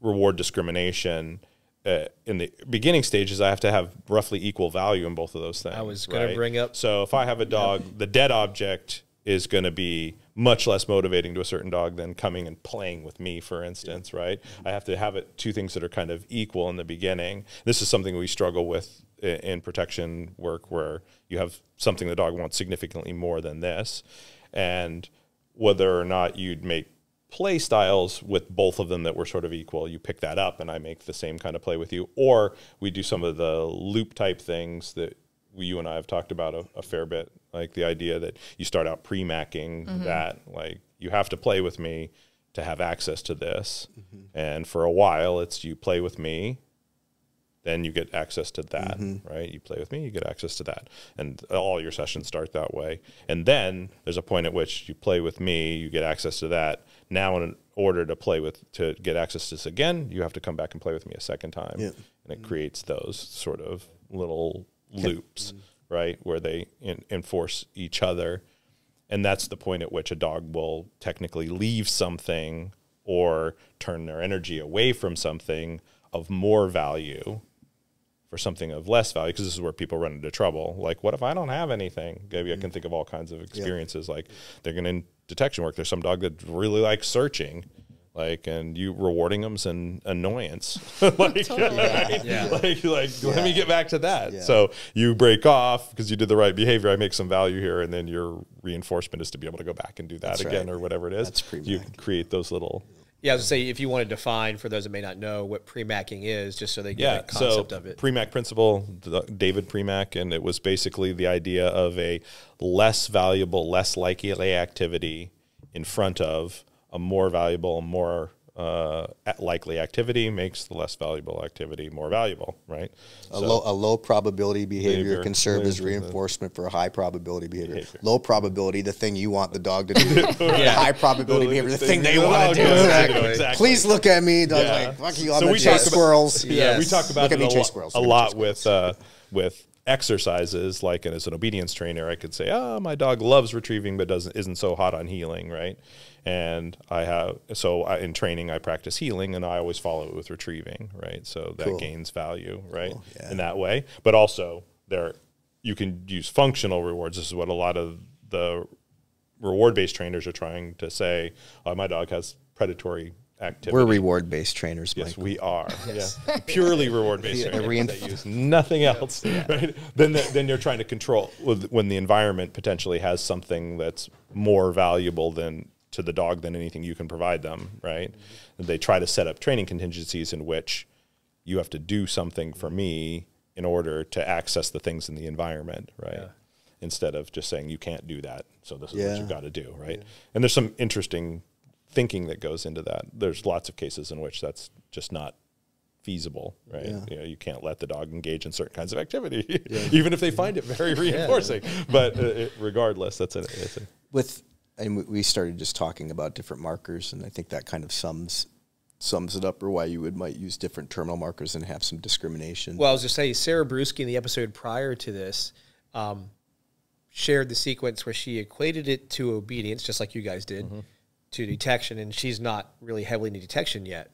reward discrimination uh, in the beginning stages, I have to have roughly equal value in both of those things. I was going right? to bring up. So if I have a dog, yeah. the dead object is going to be much less motivating to a certain dog than coming and playing with me, for instance, yeah. right? Mm-hmm. I have to have it two things that are kind of equal in the beginning. This is something we struggle with in, in protection work, where you have something the dog wants significantly more than this. And whether or not you'd make play styles with both of them that were sort of equal, you pick that up and I make the same kind of play with you. Or we do some of the loop type things that we, you and I have talked about a, a fair bit, like the idea that you start out pre-macking mm-hmm. that, like, you have to play with me to have access to this. Mm-hmm. And for a while it's you play with me, then you get access to that, mm-hmm. right? You play with me, you get access to that. And all your sessions start that way. And then there's a point at which you play with me, you get access to that. Now in order to play with, to get access to this again, you have to come back and play with me a second time. Yeah. And it creates those sort of little loops, right? Where they in, enforce each other. And that's the point at which a dog will technically leave something or turn their energy away from something of more value for something of less value, because this is where people run into trouble. Like, what if I don't have anything? Maybe I can think of all kinds of experiences. Yeah. Like, they're going to detection work. There's some dog that really likes searching, like, and you rewarding them's an annoyance. like, totally. right? yeah. Yeah. like, like, yeah. let me get back to that. Yeah. So you break off because you did the right behavior. I make some value here, and then your reinforcement is to be able to go back and do that That's again, right. or whatever it is. That's pretty you bad. create those little. Yeah, I was going to say, if you want to define, for those that may not know, what pre-macking is, just so they get yeah, the concept so of it. Pre-mack principle, David Premack, and it was basically the idea of a less valuable, less likely activity in front of a more valuable, more uh, likely activity makes the less valuable activity more valuable, right? A, so low, a low probability behavior, behavior can serve as reinforcement for a high probability behavior. behavior. Low probability, the thing you want the dog to do. yeah. High probability the behavior, the thing, thing they want to do. Exactly. Exactly. Please look at me. Dog's yeah. like, fuck you, I'm going to chase squirrels. Yeah, yes. we talk about look it a, squirrels. a lot with, uh, with exercises, like, and as an obedience trainer, I could say, oh, my dog loves retrieving, but doesn't, isn't so hot on healing, right? And I have, so I, in training, I practice healing, and I always follow it with retrieving, right? So that cool. gains value, right? Cool, yeah. In that way. But also there, you can use functional rewards. This is what a lot of the reward-based trainers are trying to say. Oh, my dog has predatory activity. We're reward-based trainers, Michael. Yes, we are. Yes. Yeah. Purely reward-based trainers that use nothing else. Yeah. Right? Then, the, then you're trying to control when the environment potentially has something that's more valuable than to the dog than anything you can provide them, right? Mm-hmm. They try to set up training contingencies in which you have to do something for me in order to access the things in the environment, right? Yeah. Instead of just saying you can't do that, so this is yeah. what you've got to do, right? Yeah. And there's some interesting thinking that goes into that. There's lots of cases in which that's just not feasible, right? Yeah. You know, you can't let the dog engage in certain kinds of activity, yeah. even if they find it very reinforcing. yeah. But uh, it, regardless, that's a, it's a... With... And we started just talking about different markers, and I think that kind of sums sums it up, or why you would might use different terminal markers and have some discrimination. Well, I was just saying, Sarah Bruschi in the episode prior to this um, shared the sequence where she equated it to obedience, just like you guys did, mm-hmm. to detection, and she's not really heavily into detection yet.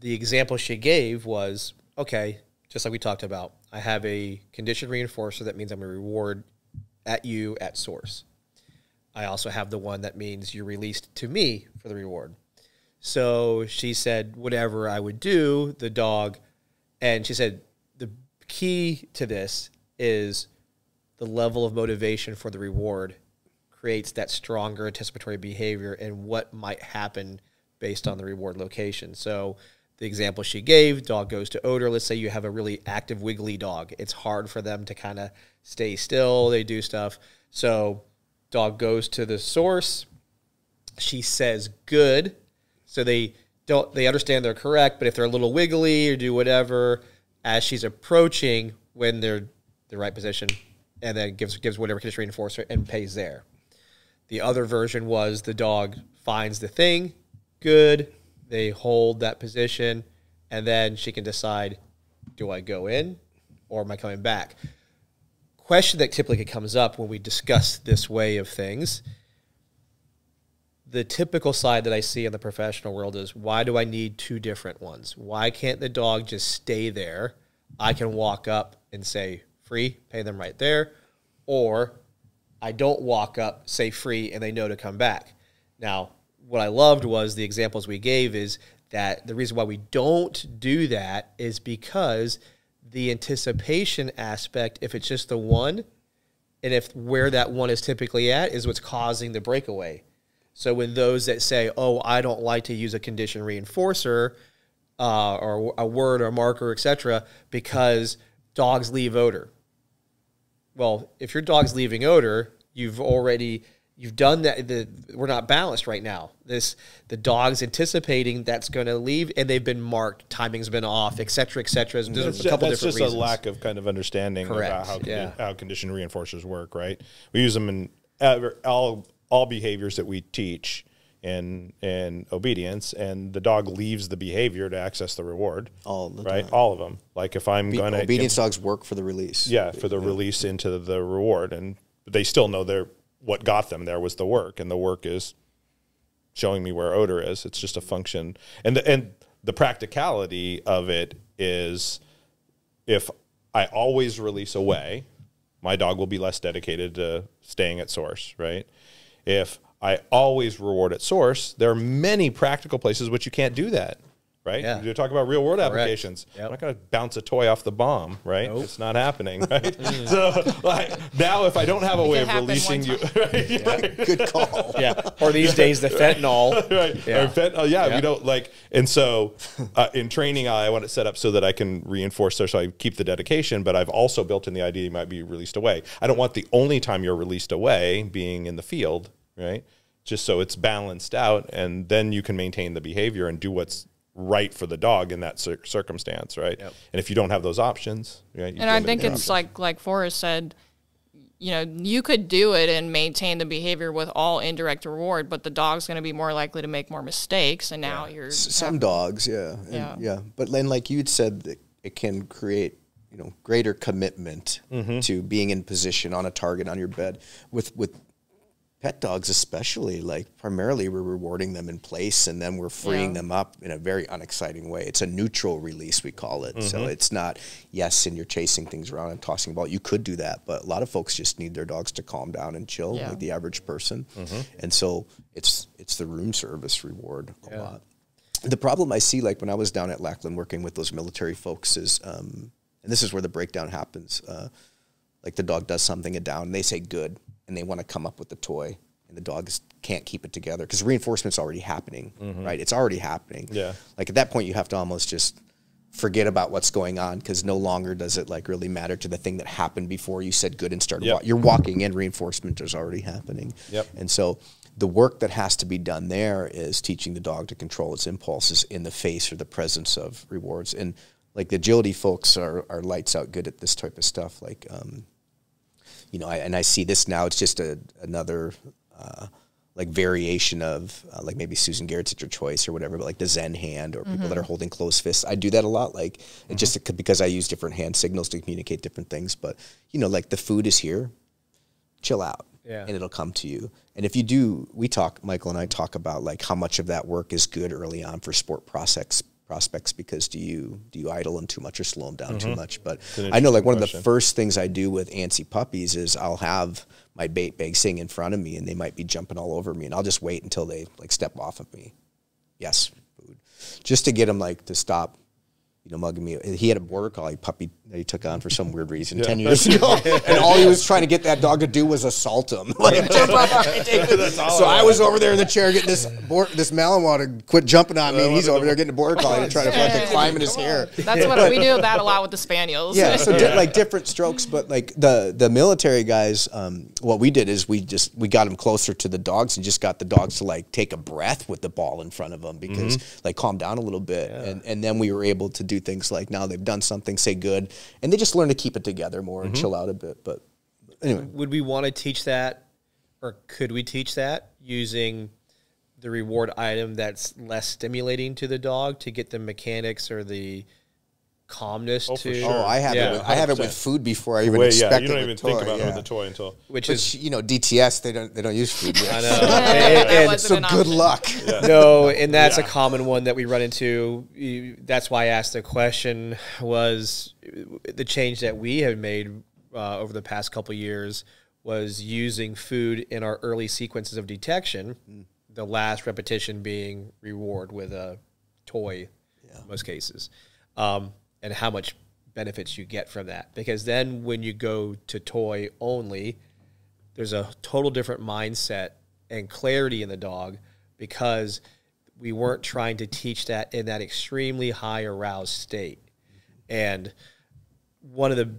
The example she gave was, okay, just like we talked about, I have a conditioned reinforcer that means I'm going to reward at you at source. I also have the one that means you're released to me for the reward. So she said, whatever I would do, the dog, and she said, the key to this is the level of motivation for the reward creates that stronger anticipatory behavior and what might happen based on the reward location. So the example she gave, dog goes to odor. Let's say you have a really active, wiggly dog. It's hard for them to kind of stay still. They do stuff. So dog goes to the source. She says good. So they don't they understand they're correct, but if they're a little wiggly or do whatever, as she's approaching when they're the right position, and then gives gives whatever condition reinforcer and pays there. The other version was the dog finds the thing, good, they hold that position, and then she can decide, do I go in or am I coming back? Question that typically comes up when we discuss this way of things. the typical side that I see in the professional world is, why do I need two different ones? Why can't the dog just stay there? I can walk up and say free, pay them right there, or I don't walk up, say free, and they know to come back. Now, what I loved was the examples we gave is that the reason why we don't do that is because the anticipation aspect, if it's just the one, and if where that one is typically at is what's causing the breakaway. So when those that say, oh, I don't like to use a condition reinforcer uh, or a word or marker, et cetera, because dogs leave odor. Well, if your dog's leaving odor, you've already, you've done that. The, we're not balanced right now. This, the dog's anticipating that's going to leave, and they've been marked, timing's been off, et cetera, et cetera. There's that's a couple just, different just reasons. Just a lack of kind of understanding Correct. about how, yeah. how condition reinforcers work, right? We use them in all, all behaviors that we teach in, in obedience, and the dog leaves the behavior to access the reward. All the right? Time. All of them. Like if I'm going to... Obedience dogs work for the release. Yeah, for the yeah. release into the reward, and they still know they're... what got them there was the work, and the work is showing me where odor is. It's just a function. And the, and the practicality of it is, if I always release away, my dog will be less dedicated to staying at source, right? If I always reward at source, there are many practical places which you can't do that, right? Yeah. You're talking about real world Correct. applications. Yep. I'm not going to bounce a toy off the bomb, right? Nope. It's not happening, right? So like, now if I don't have a it way of releasing you, right? Yeah. Right? Good call. Yeah. Or these yeah. days, the fentanyl. Right. Yeah. Or fentanyl, yeah, yeah, we don't like, and so uh, in training, I want it set up so that I can reinforce there, so I keep the dedication, but I've also built in the idea you might be released away. I don't want the only time you're released away being in the field, right? Just so it's balanced out, and then you can maintain the behavior and do what's right for the dog in that cir circumstance, right? Yep. And if you don't have those options, right? And I think it's options. like like Forrest said, you know, you could do it and maintain the behavior with all indirect reward, but the dog's going to be more likely to make more mistakes. And now yeah. you're some dogs, yeah, and, yeah, yeah. But then, like you'd said, it can create, you know, greater commitment mm-hmm. to being in position on a target on your bed with with. Pet dogs especially, like primarily we're rewarding them in place, and then we're freeing yeah. them up in a very unexciting way. It's a neutral release, we call it. Mm-hmm. So it's not, yes, and you're chasing things around and tossing a ball. You could do that, but a lot of folks just need their dogs to calm down and chill, yeah. like the average person. Mm-hmm. And so it's it's the room service reward a yeah. lot. The problem I see, like when I was down at Lackland working with those military folks is, um, and this is where the breakdown happens, uh, like the dog does something, a down, and they say good. And they want to come up with the toy, and the dogs can't keep it together because reinforcement's already happening, mm-hmm. right? It's already happening. Yeah. Like at that point, you have to almost just forget about what's going on, because no longer does it like really matter to the thing that happened before you said good and started. Yep. Wa you're walking in, reinforcement is already happening. Yep. And so the work that has to be done there is teaching the dog to control its impulses in the face or the presence of rewards. And like the agility folks are, are lights out good at this type of stuff. Like, um, you know, I, and I see this now. It's just a, another uh, like variation of uh, like maybe Susan Garrett's At Your Choice or whatever, but like the Zen hand or mm-hmm. people that are holding closed fists. I do that a lot, like mm-hmm. it just because I use different hand signals to communicate different things. But you know, like the food is here, chill out, yeah. and it'll come to you. And if you do, we talk, Michael and I talk about like how much of that work is good early on for sport prospects. prospects because do you do you idle them too much or slow them down mm-hmm. too much? But I know like one question. of the first things I do with antsy puppies is I'll have my bait bag sitting in front of me, and they might be jumping all over me, and I'll just wait until they like step off of me. Yes, food. Just to get them like to stop, you know, mugging me. He had a border collie puppy that he took on for some weird reason yeah. ten years ago, and all he was trying to get that dog to do was assault him. Like, so I was over there in the chair getting this board, this Malinois to quit jumping on me, and he's over there getting a border collie and trying to fucking climb in his hair. That's what we do that a lot with the spaniels. Yeah, so di like different strokes, but like the the military guys, um, what we did is we just we got them closer to the dogs and just got the dogs to like take a breath with the ball in front of them, because mm-hmm. like calm down a little bit, yeah. and and then we were able to do. Do things like now they've done something, say good, and they just learn to keep it together more mm-hmm. and chill out a bit. But anyway, would we want to teach that, or could we teach that using the reward item that's less stimulating to the dog to get the mechanics or the calmness oh, to sure. oh I have yeah, it with, I have it with food before I even Wait, expect yeah, you don't it even think toy, about yeah. it with the toy until which, which is you know D T S they don't they don't use food yet. I know. and, and, and so good luck yeah. no and that's yeah. a common one that we run into. That's why I asked the question, was the change that we have made uh, over the past couple of years was using food in our early sequences of detection, mm. the last repetition being reward with a toy yeah. in most cases. Um, and how much benefits you get from that. Because then when you go to toy only, there's a total different mindset and clarity in the dog, because we weren't trying to teach that in that extremely high aroused state. And one of the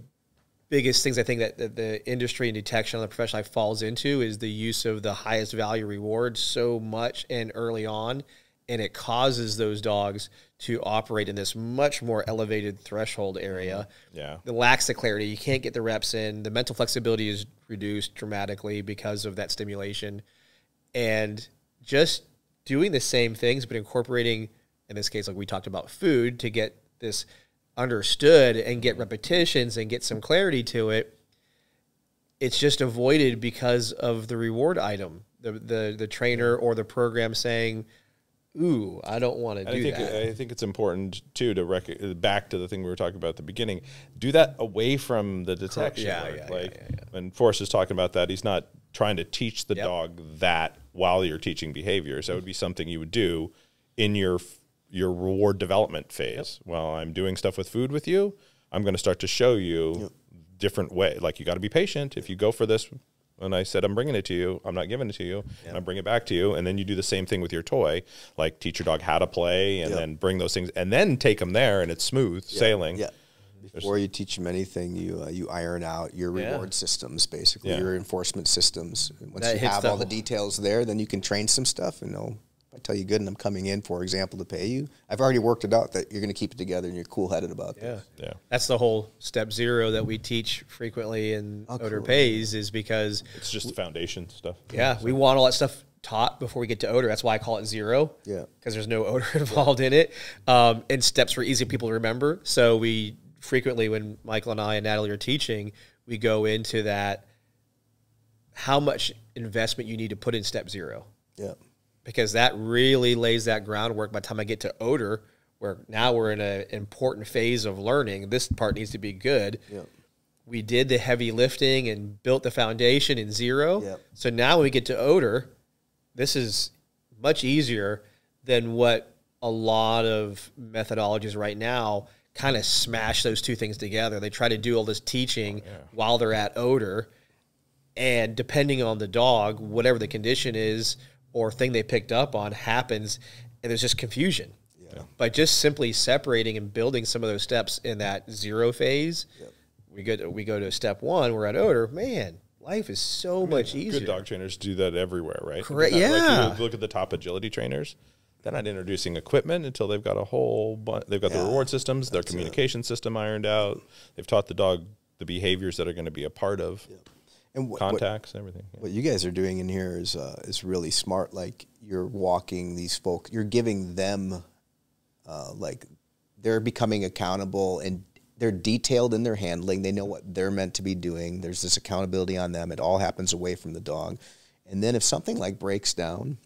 biggest things I think that, that the industry and detection on the professional life falls into is the use of the highest value reward so much and early on. And it causes those dogs to operate in this much more elevated threshold area. Yeah. It lacks the clarity. You can't get the reps in. The mental flexibility is reduced dramatically because of that stimulation. And just doing the same things, but incorporating, in this case, like we talked about food, to get this understood and get repetitions and get some clarity to it, it's just avoided because of the reward item. The, the, the trainer or the program saying, ooh, I don't want to do I think, that. I think it's important, too, to rec back to the thing we were talking about at the beginning. Do that away from the detection. Yeah, yeah, like yeah, yeah, yeah. When Forrest is talking about that, he's not trying to teach the yep. dog that while you're teaching behaviors. That would be something you would do in your, your reward development phase. Yep. Well, I'm doing stuff with food with you. I'm going to start to show you yep. different way. Like, you got to be patient. If you go for this, and I said, I'm bringing it to you. I'm not giving it to you. Yeah. And I bring it back to you. And then you do the same thing with your toy, like teach your dog how to play and yeah. then bring those things and then take them there, and it's smooth yeah. sailing. Yeah. Before There's, you teach them anything, you uh, you iron out your reward yeah. systems, basically, yeah. your enforcement systems. And once that you have all the details there, then you can train some stuff. And they'll, if I tell you good and I'm coming in, for example, to pay you, I've already worked it out that you're going to keep it together and you're cool-headed about yeah. this. Yeah. That's the whole step zero that we teach frequently in oh, odor cool. pays, is because it's just the foundation stuff. Yeah. We want all that stuff taught before we get to odor. That's why I call it zero. Yeah. Because there's no odor involved yeah. in it. Um, and steps were easy for people to remember. So we frequently, when Michael and I and Natalie are teaching, we go into that, how much investment you need to put in step zero. Yeah. Because that really lays that groundwork by the time I get to odor, where now we're in an important phase of learning. This part needs to be good. Yep. We did the heavy lifting and built the foundation in zero. Yep. So now when we get to odor, this is much easier than what a lot of methodologies right now kind of smash those two things together. They try to do all this teaching oh, yeah. while they're at odor. And depending on the dog, whatever the condition is, or thing they picked up on happens, and there's just confusion. Yeah. By just simply separating and building some of those steps in that zero phase, yep. we go to, we go to step one. We're at odor. Man, life is so I mean, much easier. Good dog trainers do that everywhere, right? Correct. Not, yeah. Like, you look at the top agility trainers. They're not introducing equipment until they've got a whole bunch. They've got yeah, the reward systems, their communication it. system ironed out. They've taught the dog the behaviors that are going to be a part of. Yep. And what, contacts, what, everything. Yeah. What you guys are doing in here is uh, is really smart. Like, you're walking these folks, you're giving them, uh, like, they're becoming accountable, and they're detailed in their handling. They know what they're meant to be doing. There's this accountability on them. It all happens away from the dog. And then if something like breaks down,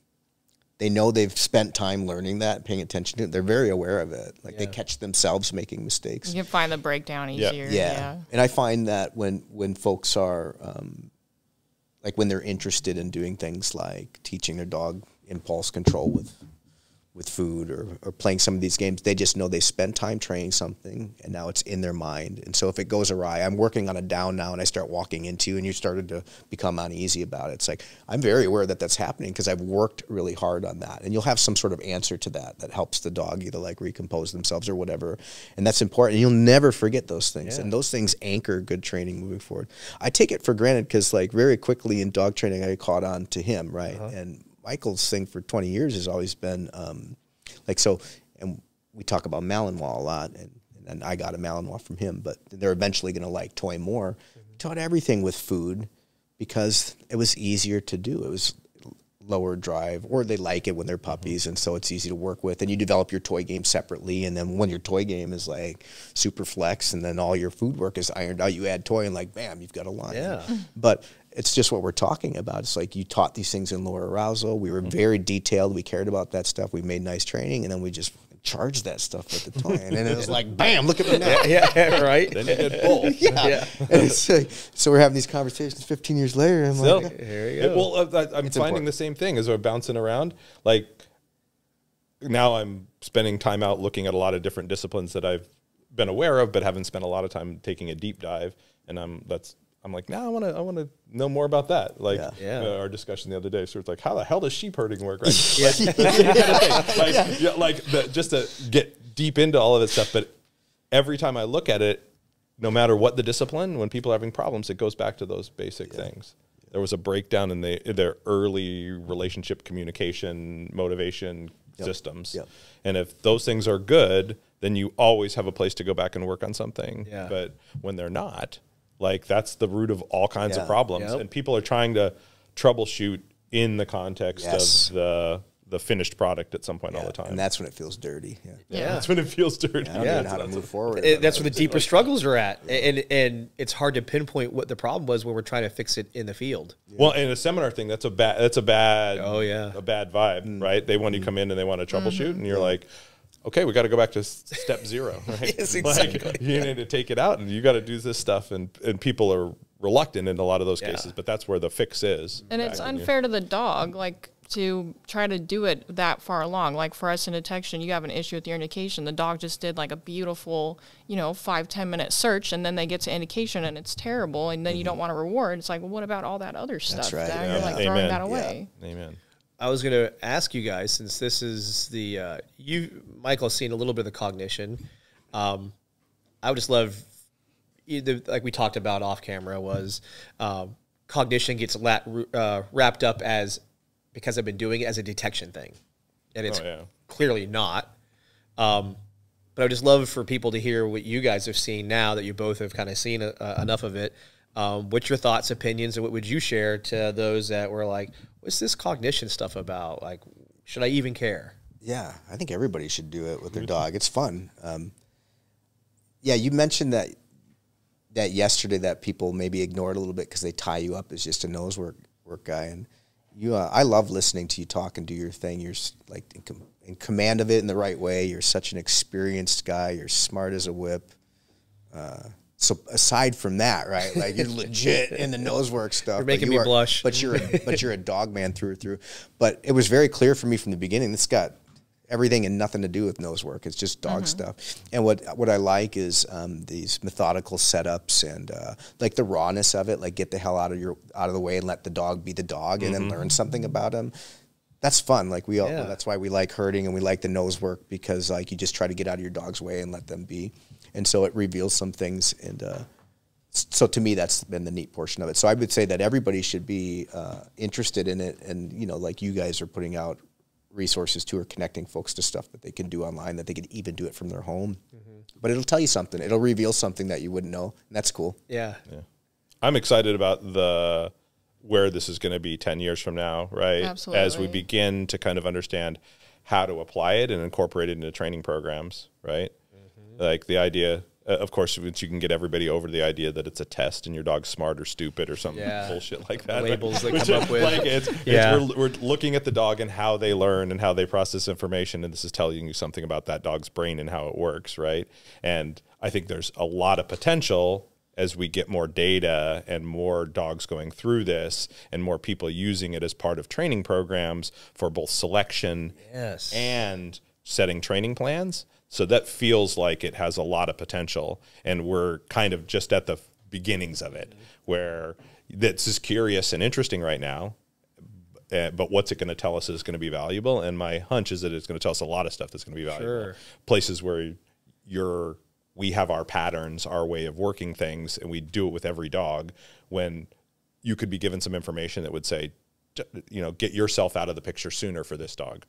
they know they've spent time learning that, paying attention to it. They're very aware of it. Like, yeah. they catch themselves making mistakes. You can find the breakdown easier. Yeah. yeah. yeah. And I find that when, when folks are, um, like, when they're interested in doing things like teaching their dog impulse control with with food, or, or playing some of these games, they just know they spend time training something, and now it's in their mind. And so if it goes awry, I'm working on a down now, and I start walking into you, and you started to become uneasy about it. It's like, I'm very aware that that's happening because I've worked really hard on that. And you'll have some sort of answer to that that helps the dog either, like, recompose themselves or whatever. And that's important. And you'll never forget those things. Yeah. And those things anchor good training moving forward. I take it for granted because, like, very quickly in dog training, I caught on to him, right? Uh-huh. And Michael's thing for twenty years has always been, um, like, so, and we talk about Malinois a lot, and, and I got a Malinois from him, but they're eventually going to like toy more. Mm-hmm. Taught everything with food because it was easier to do. It was lower drive, or they like it when they're puppies, and so it's easy to work with. And you develop your toy game separately, and then when your toy game is like super flex, and then all your food work is ironed out, you add toy, and like bam, you've got a line. Yeah. But it's just what we're talking about. It's like you taught these things in lower arousal. We were very detailed. We cared about that stuff. We made nice training, and then we just charged that stuff with the toy. And then it was like, bam, look at me now. Yeah, yeah, right. Then you did both. Yeah. yeah. And it's like, so we're having these conversations fifteen years later. And I'm so, like, here we go. Well, I, I'm it's finding important. the same thing as we're bouncing around. Like, now I'm spending time out looking at a lot of different disciplines that I've been aware of, but haven't spent a lot of time taking a deep dive. And I'm, that's, I'm like, no, I want to I want to know more about that. Like yeah. Yeah. Uh, our discussion the other day, so it's like, how the hell does sheep herding work? Right? yeah. Like, yeah. like, yeah. Yeah, like the, just to get deep into all of this stuff. But every time I look at it, no matter what the discipline, when people are having problems, it goes back to those basic yeah. things. There was a breakdown in, the, in their early relationship, communication, motivation yep. systems. Yep. And if those things are good, then you always have a place to go back and work on something. Yeah. But when they're not, like, that's the root of all kinds yeah. of problems. Yep. And people are trying to troubleshoot in the context yes. of the the finished product at some point yeah. all the time. And that's when it feels dirty. Yeah. yeah. yeah. That's when it feels dirty. I don't yeah. know how to move forward. It, that's where the deeper struggles are at. And, and it's hard to pinpoint what the problem was when we're trying to fix it in the field. Yeah. Well, in a seminar thing, that's a bad, that's a bad, oh, yeah. a bad vibe, mm. right? They want you to come in and they want to troubleshoot mm. and you're yeah. like, okay, we got to go back to step zero, right? Yes, exactly. Like, you yeah. need to take it out, and you got to do this stuff, and, and people are reluctant in a lot of those yeah. cases, but that's where the fix is. And it's unfair you. to the dog, like, to try to do it that far along. Like, for us in detection, you have an issue with your indication. The dog just did, like, a beautiful, you know, five, ten-minute search, and then they get to indication, and it's terrible, and then mm-hmm. you don't want to reward. It's like, well, what about all that other that's stuff? Right. That yeah. You're, like, Amen. throwing that away. Yeah. Amen. I was going to ask you guys, since this is the uh, you, Michael, has seen a little bit of the cognition. Um, I would just love, either, like we talked about off camera, was um, cognition gets lat, uh, wrapped up as, because I've been doing it as a detection thing, and it's oh, yeah. clearly not. Um, but I would just love for people to hear what you guys have seen now that you both have kind of seen a, a, enough of it. Um, what's your thoughts, opinions, and what would you share to those that were like, what's this cognition stuff about? Like, should I even care? Yeah, I think everybody should do it with their dog. It's fun. Um, yeah, you mentioned that that yesterday that people maybe ignored a little bit because they tie you up as just a nose work, work guy. And you, uh, I love listening to you talk and do your thing. You're like in, com in command of it in the right way. You're such an experienced guy. You're smart as a whip. Uh So aside from that, right, like you're legit in the nose work stuff. You're making you me are, blush. But you're, a, but you're a dog man through and through. But it was very clear for me from the beginning, it's got everything and nothing to do with nose work. It's just dog mm-hmm. stuff. And what, what I like is um, these methodical setups and uh, like the rawness of it, like get the hell out of, your, out of the way and let the dog be the dog and mm-hmm. then learn something about him. That's fun. Like we all, yeah. that's why we like herding and we like the nose work, because like you just try to get out of your dog's way and let them be. And so it reveals some things. And uh, so to me, that's been the neat portion of it. So I would say that everybody should be uh, interested in it. And, you know, like you guys are putting out resources to or connecting folks to stuff that they can do online, that they could even do it from their home. Mm-hmm. But it'll tell you something. It'll reveal something that you wouldn't know. And that's cool. Yeah. yeah. I'm excited about the where this is going to be ten years from now, right? Absolutely. As we begin to kind of understand how to apply it and incorporate it into training programs, right? Like the idea, uh, of course, you can get everybody over the idea that it's a test and your dog's smart or stupid or something yeah. bullshit like that. Labels right? that come up with. Like it's, yeah. it's, we're, we're looking at the dog and how they learn and how they process information, and this is telling you something about that dog's brain and how it works, right? And I think there's a lot of potential as we get more data and more dogs going through this and more people using it as part of training programs for both selection yes. and setting training plans. So that feels like it has a lot of potential, and we're kind of just at the beginnings of it, where this is curious and interesting right now, uh, but what's it going to tell us is going to be valuable? And my hunch is that it's going to tell us a lot of stuff that's going to be valuable. Sure. Places where you're, we have our patterns, our way of working things, and we do it with every dog, when you could be given some information that would say, you know, get yourself out of the picture sooner for this dog.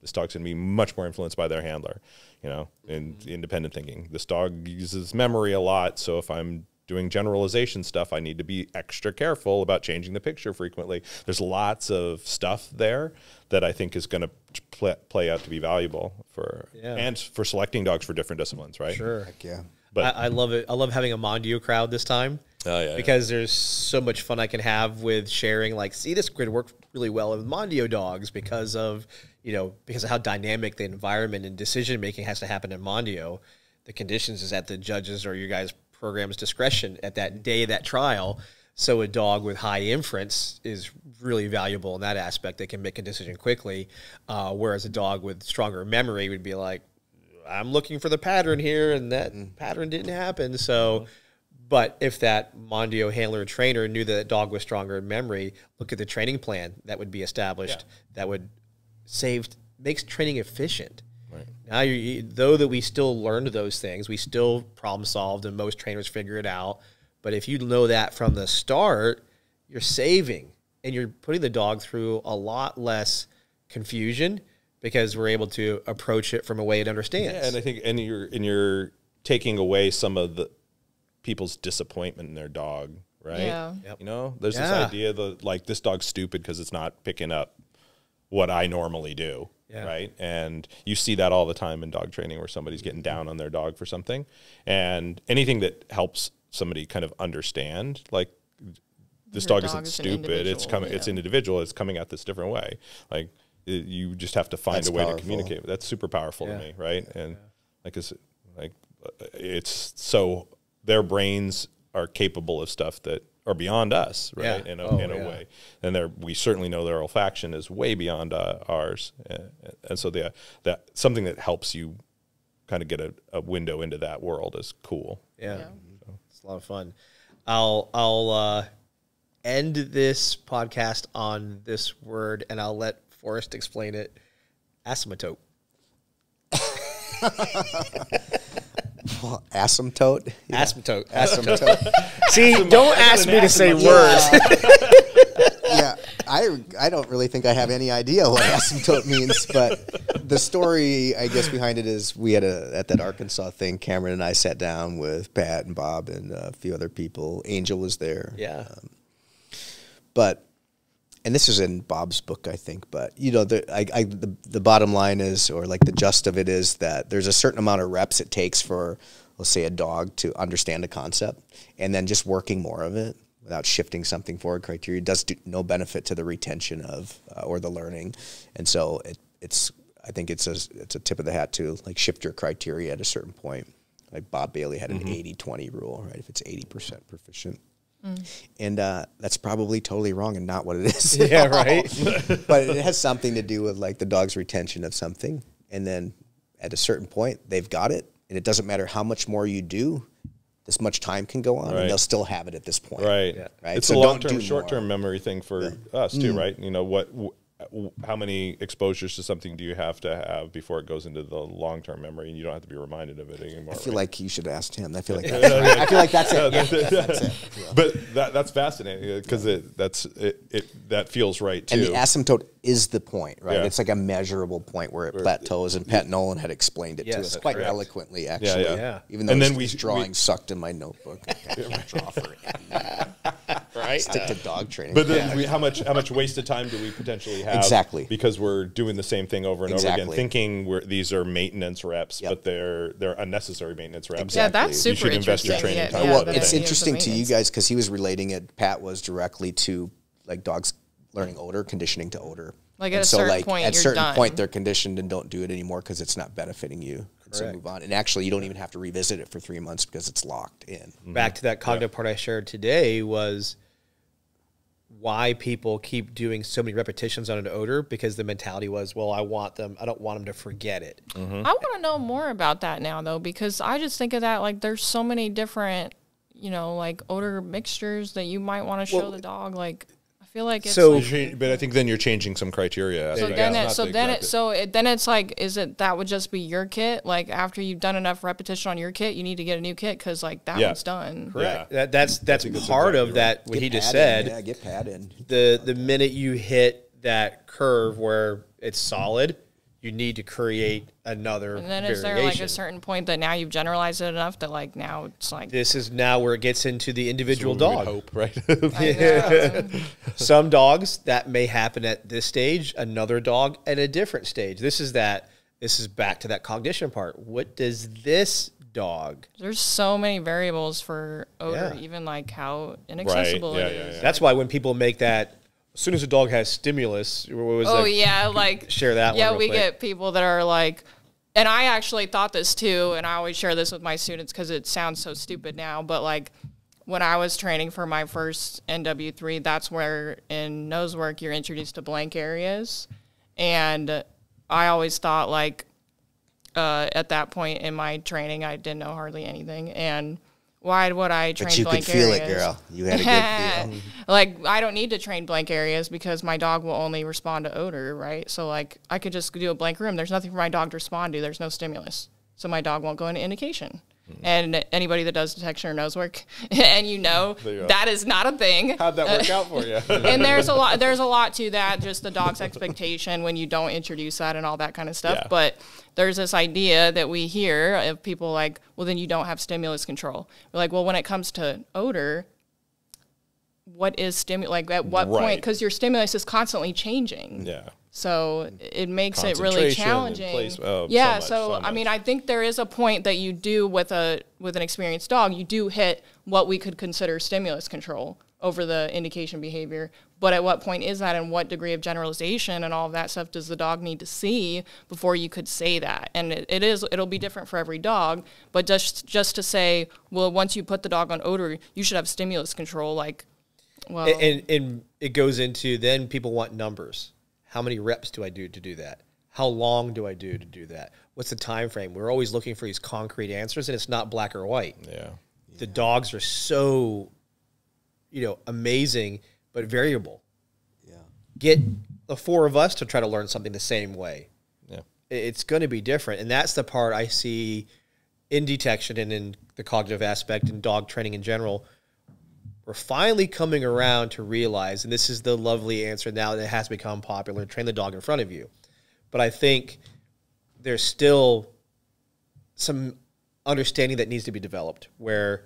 This dog's going to be much more influenced by their handler, you know, and independent thinking. This dog uses memory a lot, so if I'm doing generalization stuff, I need to be extra careful about changing the picture frequently. There's lots of stuff there that I think is going to pl play out to be valuable for, yeah. and for selecting dogs for different disciplines, right? Sure. Heck yeah. But I, I love it. I love having a Mondio crowd this time. Oh, yeah, because yeah. there's so much fun I can have with sharing, like, see, this grid worked really well with Mondio dogs because of, you know, because of how dynamic the environment and decision-making has to happen in Mondio. The conditions is at the judges or your guys' program's discretion at that day of that trial. So a dog with high inference is really valuable in that aspect. They can make a decision quickly, uh, whereas a dog with stronger memory would be like, I'm looking for the pattern here, and that pattern didn't happen. So... But if that Mondio handler or trainer knew that, that dog was stronger in memory, look at the training plan that would be established. Yeah. That would save, makes training efficient. Right. Now, you, though that we still learned those things, we still problem solved, and most trainers figure it out. But if you know that from the start, you're saving, and you're putting the dog through a lot less confusion because we're able to approach it from a way it understands. Yeah, and I think, and you're, and you're taking away some of the people's disappointment in their dog, right? Yeah. Yep. You know, there's yeah. this idea that, like, this dog's stupid because it's not picking up what I normally do, yeah. right? And you see that all the time in dog training where somebody's getting down on their dog for something. And anything that helps somebody kind of understand, like, this dog, dog isn't is stupid, it's, coming, yeah. it's individual, it's coming at this different way. Like, it, you just have to find That's a way powerful. to communicate. That's super powerful yeah. to me, right? Yeah. And, yeah. like, it's, like, it's so... Their brains are capable of stuff that are beyond us, right? Yeah. In a, oh, in a yeah. way, and we certainly know their olfaction is way beyond uh, ours, and, and so the, that something that helps you kind of get a, a window into that world is cool. Yeah, yeah. So. It's a lot of fun. I'll I'll uh, end this podcast on this word, and I'll let Forrest explain it. Asymptote. Well, asymptote. Yeah. Asymptote. Asymptote. See, don't ask me to say words. Yeah, I, I don't really think I have any idea what asymptote means, but the story, I guess, behind it is we had a, at that Arkansas thing, Cameron and I sat down with Pat and Bob and a few other people. Angel was there. Yeah. Um, but, and this is in Bob's book, I think, but, you know, the, I, I, the the bottom line is, or like the gist of it is that there's a certain amount of reps it takes for, let's say, a dog to understand a concept, and then just working more of it without shifting something forward criteria does do no benefit to the retention of uh, or the learning. And so it, it's, I think it's a, it's a tip of the hat to, like, shift your criteria at a certain point. Like Bob Bailey had an eighty twenty rule, right? If it's eighty percent proficient. Mm. And uh, that's probably totally wrong and not what it is. Yeah, right. But it has something to do with, like, the dog's retention of something. And then at a certain point, they've got it. And it doesn't matter how much more you do, this much time can go on. Right. And they'll still have it at this point. Right. Yeah. Right? It's so a long-term, short-term memory thing for yeah. us too, mm. right? You know, what, w how many exposures to something do you have to have before it goes into the long-term memory, and you don't have to be reminded of it anymore? I feel right? like you should ask him. I feel like that's, right. I feel like that's it. Yeah, that's, that's it. Yeah. But that, that's fascinating because it that's it, it that feels right too. And the asymptote is the point, right? Yeah. It's like a measurable point where it plateaus, and Pat Nolan had explained it yes, to us quite correct. eloquently, actually. Yeah, yeah. yeah. Even though and then we drawing we, sucked in my notebook. I can't draw for it. Right? Stick to dog training. But then yeah. we, how much how much wasted time do we potentially have? Exactly. Because we're doing the same thing over and exactly. over again, thinking we're, these are maintenance reps, yep. but they're they're unnecessary maintenance reps. Exactly. Yeah, that's super. You should invest your training yeah, time. Yeah, well, it's interesting to you guys because he was relating it. Pat was directly to, like, dogs learning odor, conditioning to odor. Like, at and a so certain like, point, at a certain done. point, they're conditioned and don't do it anymore because it's not benefiting you. So move on. And actually, you don't even have to revisit it for three months because it's locked in. Back to that cognitive yeah. part I shared today was why people keep doing so many repetitions on an odor, because the mentality was, well, I want them, I don't want them to forget it. Mm-hmm. I want to know more about that now, though, because I just think of that, like, there's so many different, you know, like, odor mixtures that you might want to show well, the dog, like... Feel like it's so, like, but I think then you're changing some criteria. So then, it, so the then it, so it, then it's like, is it that would just be your kit? Like, after you've done enough repetition on your kit, you need to get a new kit because, like, that yeah. one's done. Correct. Yeah. That, that's that's part exactly of right. that. What get he just said. In. Yeah, get padded. The the minute you hit that curve where it's solid, you need to create another And then variation. Is there like a certain point that now you've generalized it enough that like now it's like... This is now where it gets into the individual dog. Hope, right? Yeah. Some dogs, that may happen at this stage, another dog at a different stage. This is that, this is back to that cognition part. What does this dog... There's so many variables for odor, yeah. even like how inaccessible right. yeah, it yeah, is. Yeah. That's why when people make that... As soon as a dog has stimulus, what was oh, that? yeah, like... Share that yeah, one Yeah, we quick. get people that are like... And I actually thought this too, and I always share this with my students because it sounds so stupid now, but like when I was training for my first N W three, that's where in nose work you're introduced to blank areas. And I always thought like uh, at that point in my training, I didn't know hardly anything. And... Why would I train but you blank could feel areas? It, girl. You had a good feel. Like, I don't need to train blank areas because my dog will only respond to odor, right? So, like, I could just do a blank room. There's nothing for my dog to respond to. There's no stimulus. So my dog won't go into indication. Mm-hmm. And anybody that does detection or nose work, and you know you that is not a thing. How'd that work uh, out for you? And there's a lot There's a lot to that, just the dog's expectation when you don't introduce that and all that kind of stuff. Yeah. But... There's this idea that we hear of people like, well, then you don't have stimulus control. We're like, well, when it comes to odor, what is stimulus? Like, at what right. point? Because your stimulus is constantly changing. Yeah. So it makes it really challenging. Place, oh, yeah. So, much, so, so I mean, I think there is a point that you do with a with an experienced dog, you do hit what we could consider stimulus control over the indication behavior. But at what point is that, and what degree of generalization and all of that stuff does the dog need to see before you could say that? And it, it is, it'll be different for every dog, but just just to say, well, once you put the dog on odor, you should have stimulus control. Like, well, and, and, and it goes into then people want numbers. How many reps do I do to do that? How long do I do to do that? What's the time frame? We're always looking for these concrete answers, and it's not black or white. Yeah, the yeah. dogs are so, you know, amazing. But variable. Yeah. Get the four of us to try to learn something the same way. Yeah. It's going to be different. And that's the part I see in detection and in the cognitive aspect and dog training in general. We're finally coming around to realize, and this is the lovely answer now that has become popular, train the dog in front of you. But I think there's still some understanding that needs to be developed where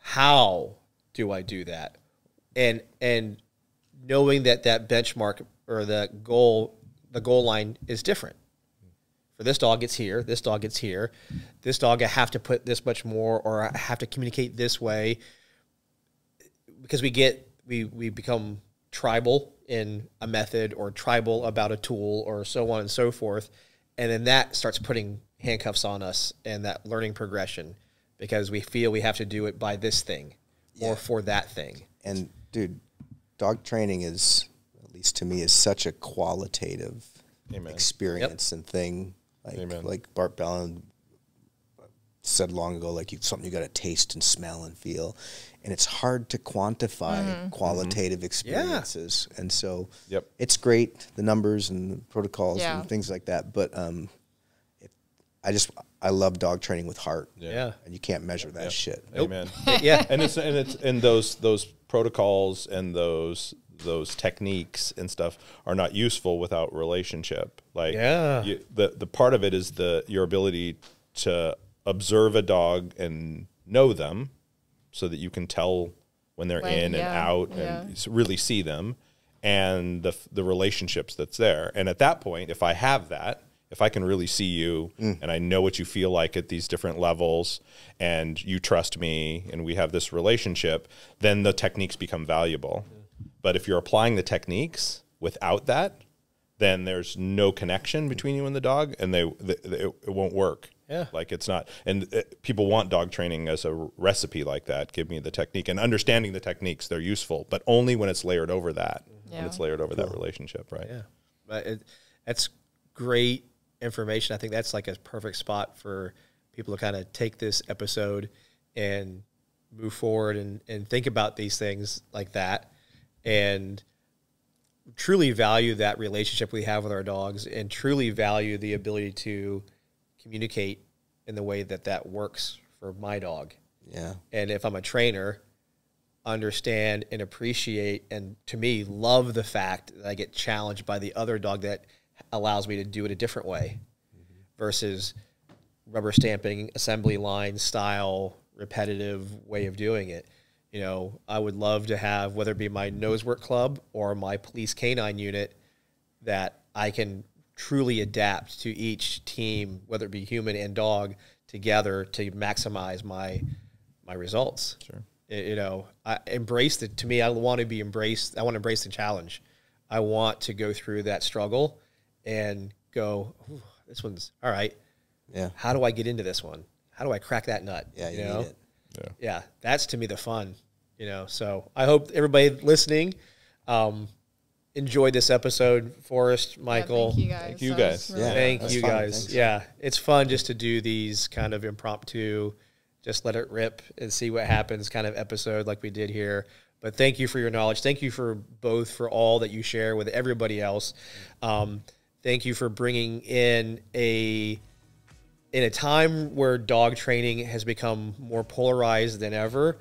how do I do that? And and knowing that that benchmark or the goal, the goal line is different. For this dog, it's here. This dog, it's here. This dog, I have to put this much more, or I have to communicate this way. Because we get we we become tribal in a method, or tribal about a tool, or so on and so forth, and then that starts putting handcuffs on us and that learning progression, because we feel we have to do it by this thing, yeah. or for that thing. And dude, dog training is, at least to me, is such a qualitative Amen. experience yep. and thing. Like, Amen. like Bart Bellin said long ago, like you, something you got to taste and smell and feel, and it's hard to quantify mm-hmm. qualitative mm-hmm. experiences. Yeah. And so, yep. it's great, the numbers and the protocols yeah. and things like that. But um, it, I just. I love dog training with heart. Yeah. yeah. And you can't measure that yeah. shit. Nope. Amen. yeah. And it's and it's and those those protocols and those those techniques and stuff are not useful without relationship. Like yeah. you, the the part of it is the your ability to observe a dog and know them so that you can tell when they're when, in yeah. and out yeah. and really see them, and the the relationships that's there. And at that point, if I have that, if I can really see you mm. and I know what you feel like at these different levels, and you trust me and we have this relationship, then the techniques become valuable. Yeah. But if you're applying the techniques without that, then there's no connection between you and the dog, and they, they, they it won't work. Yeah. Like it's not, and it, people want dog training as a recipe like that. Give me the technique, and understanding the techniques, they're useful, but only when it's layered over that, yeah. when it's layered over cool. that relationship. Right. Yeah. But it, that's great information. I think that's like a perfect spot for people to kind of take this episode and move forward and, and think about these things like that, and truly value that relationship we have with our dogs, and truly value the ability to communicate in the way that that works for my dog. Yeah. And if I'm a trainer, understand and appreciate, and to me, love the fact that I get challenged by the other dog that allows me to do it a different way mm-hmm. versus rubber stamping, assembly line style, repetitive way of doing it. You know, I would love to have, whether it be my nose work club or my police canine unit, that I can truly adapt to each team, whether it be human and dog together, to maximize my, my results. Sure. You know, I embraced it. To me, I want to be embraced. I want to embrace the challenge. I want to go through that struggle and go, ooh, this one's all right. Yeah. How do I get into this one? How do I crack that nut? Yeah. You, you know? Need it. Yeah. Yeah. That's, to me, the fun, you know? So I hope everybody listening, um, enjoyed this episode. Forrest, Michael, yeah, thank you guys. Thank you guys. Really yeah, thank you fun. guys. Thanks. Yeah. It's fun just to do these kind of impromptu, just let it rip and see what happens kind of episode like we did here. But thank you for your knowledge. Thank you for both, for all that you share with everybody else. Um, thank you for bringing in a, in a time where dog training has become more polarized than ever,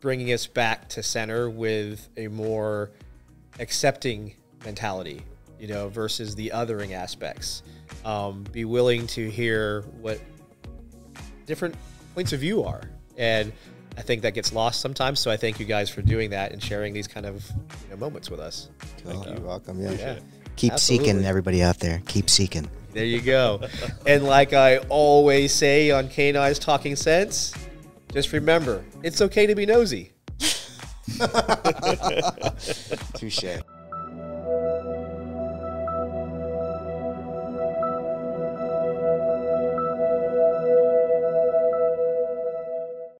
bringing us back to center with a more accepting mentality, you know, versus the othering aspects. Um, be willing to hear what different points of view are, and I think that gets lost sometimes. So I thank you guys for doing that and sharing these kind of, you know, moments with us. Cool. You're welcome. Yeah, yeah. Keep Absolutely. seeking, everybody out there. Keep seeking. There you go. And like I always say on K nine's Talking Sense, just remember, it's okay to be nosy. Touche.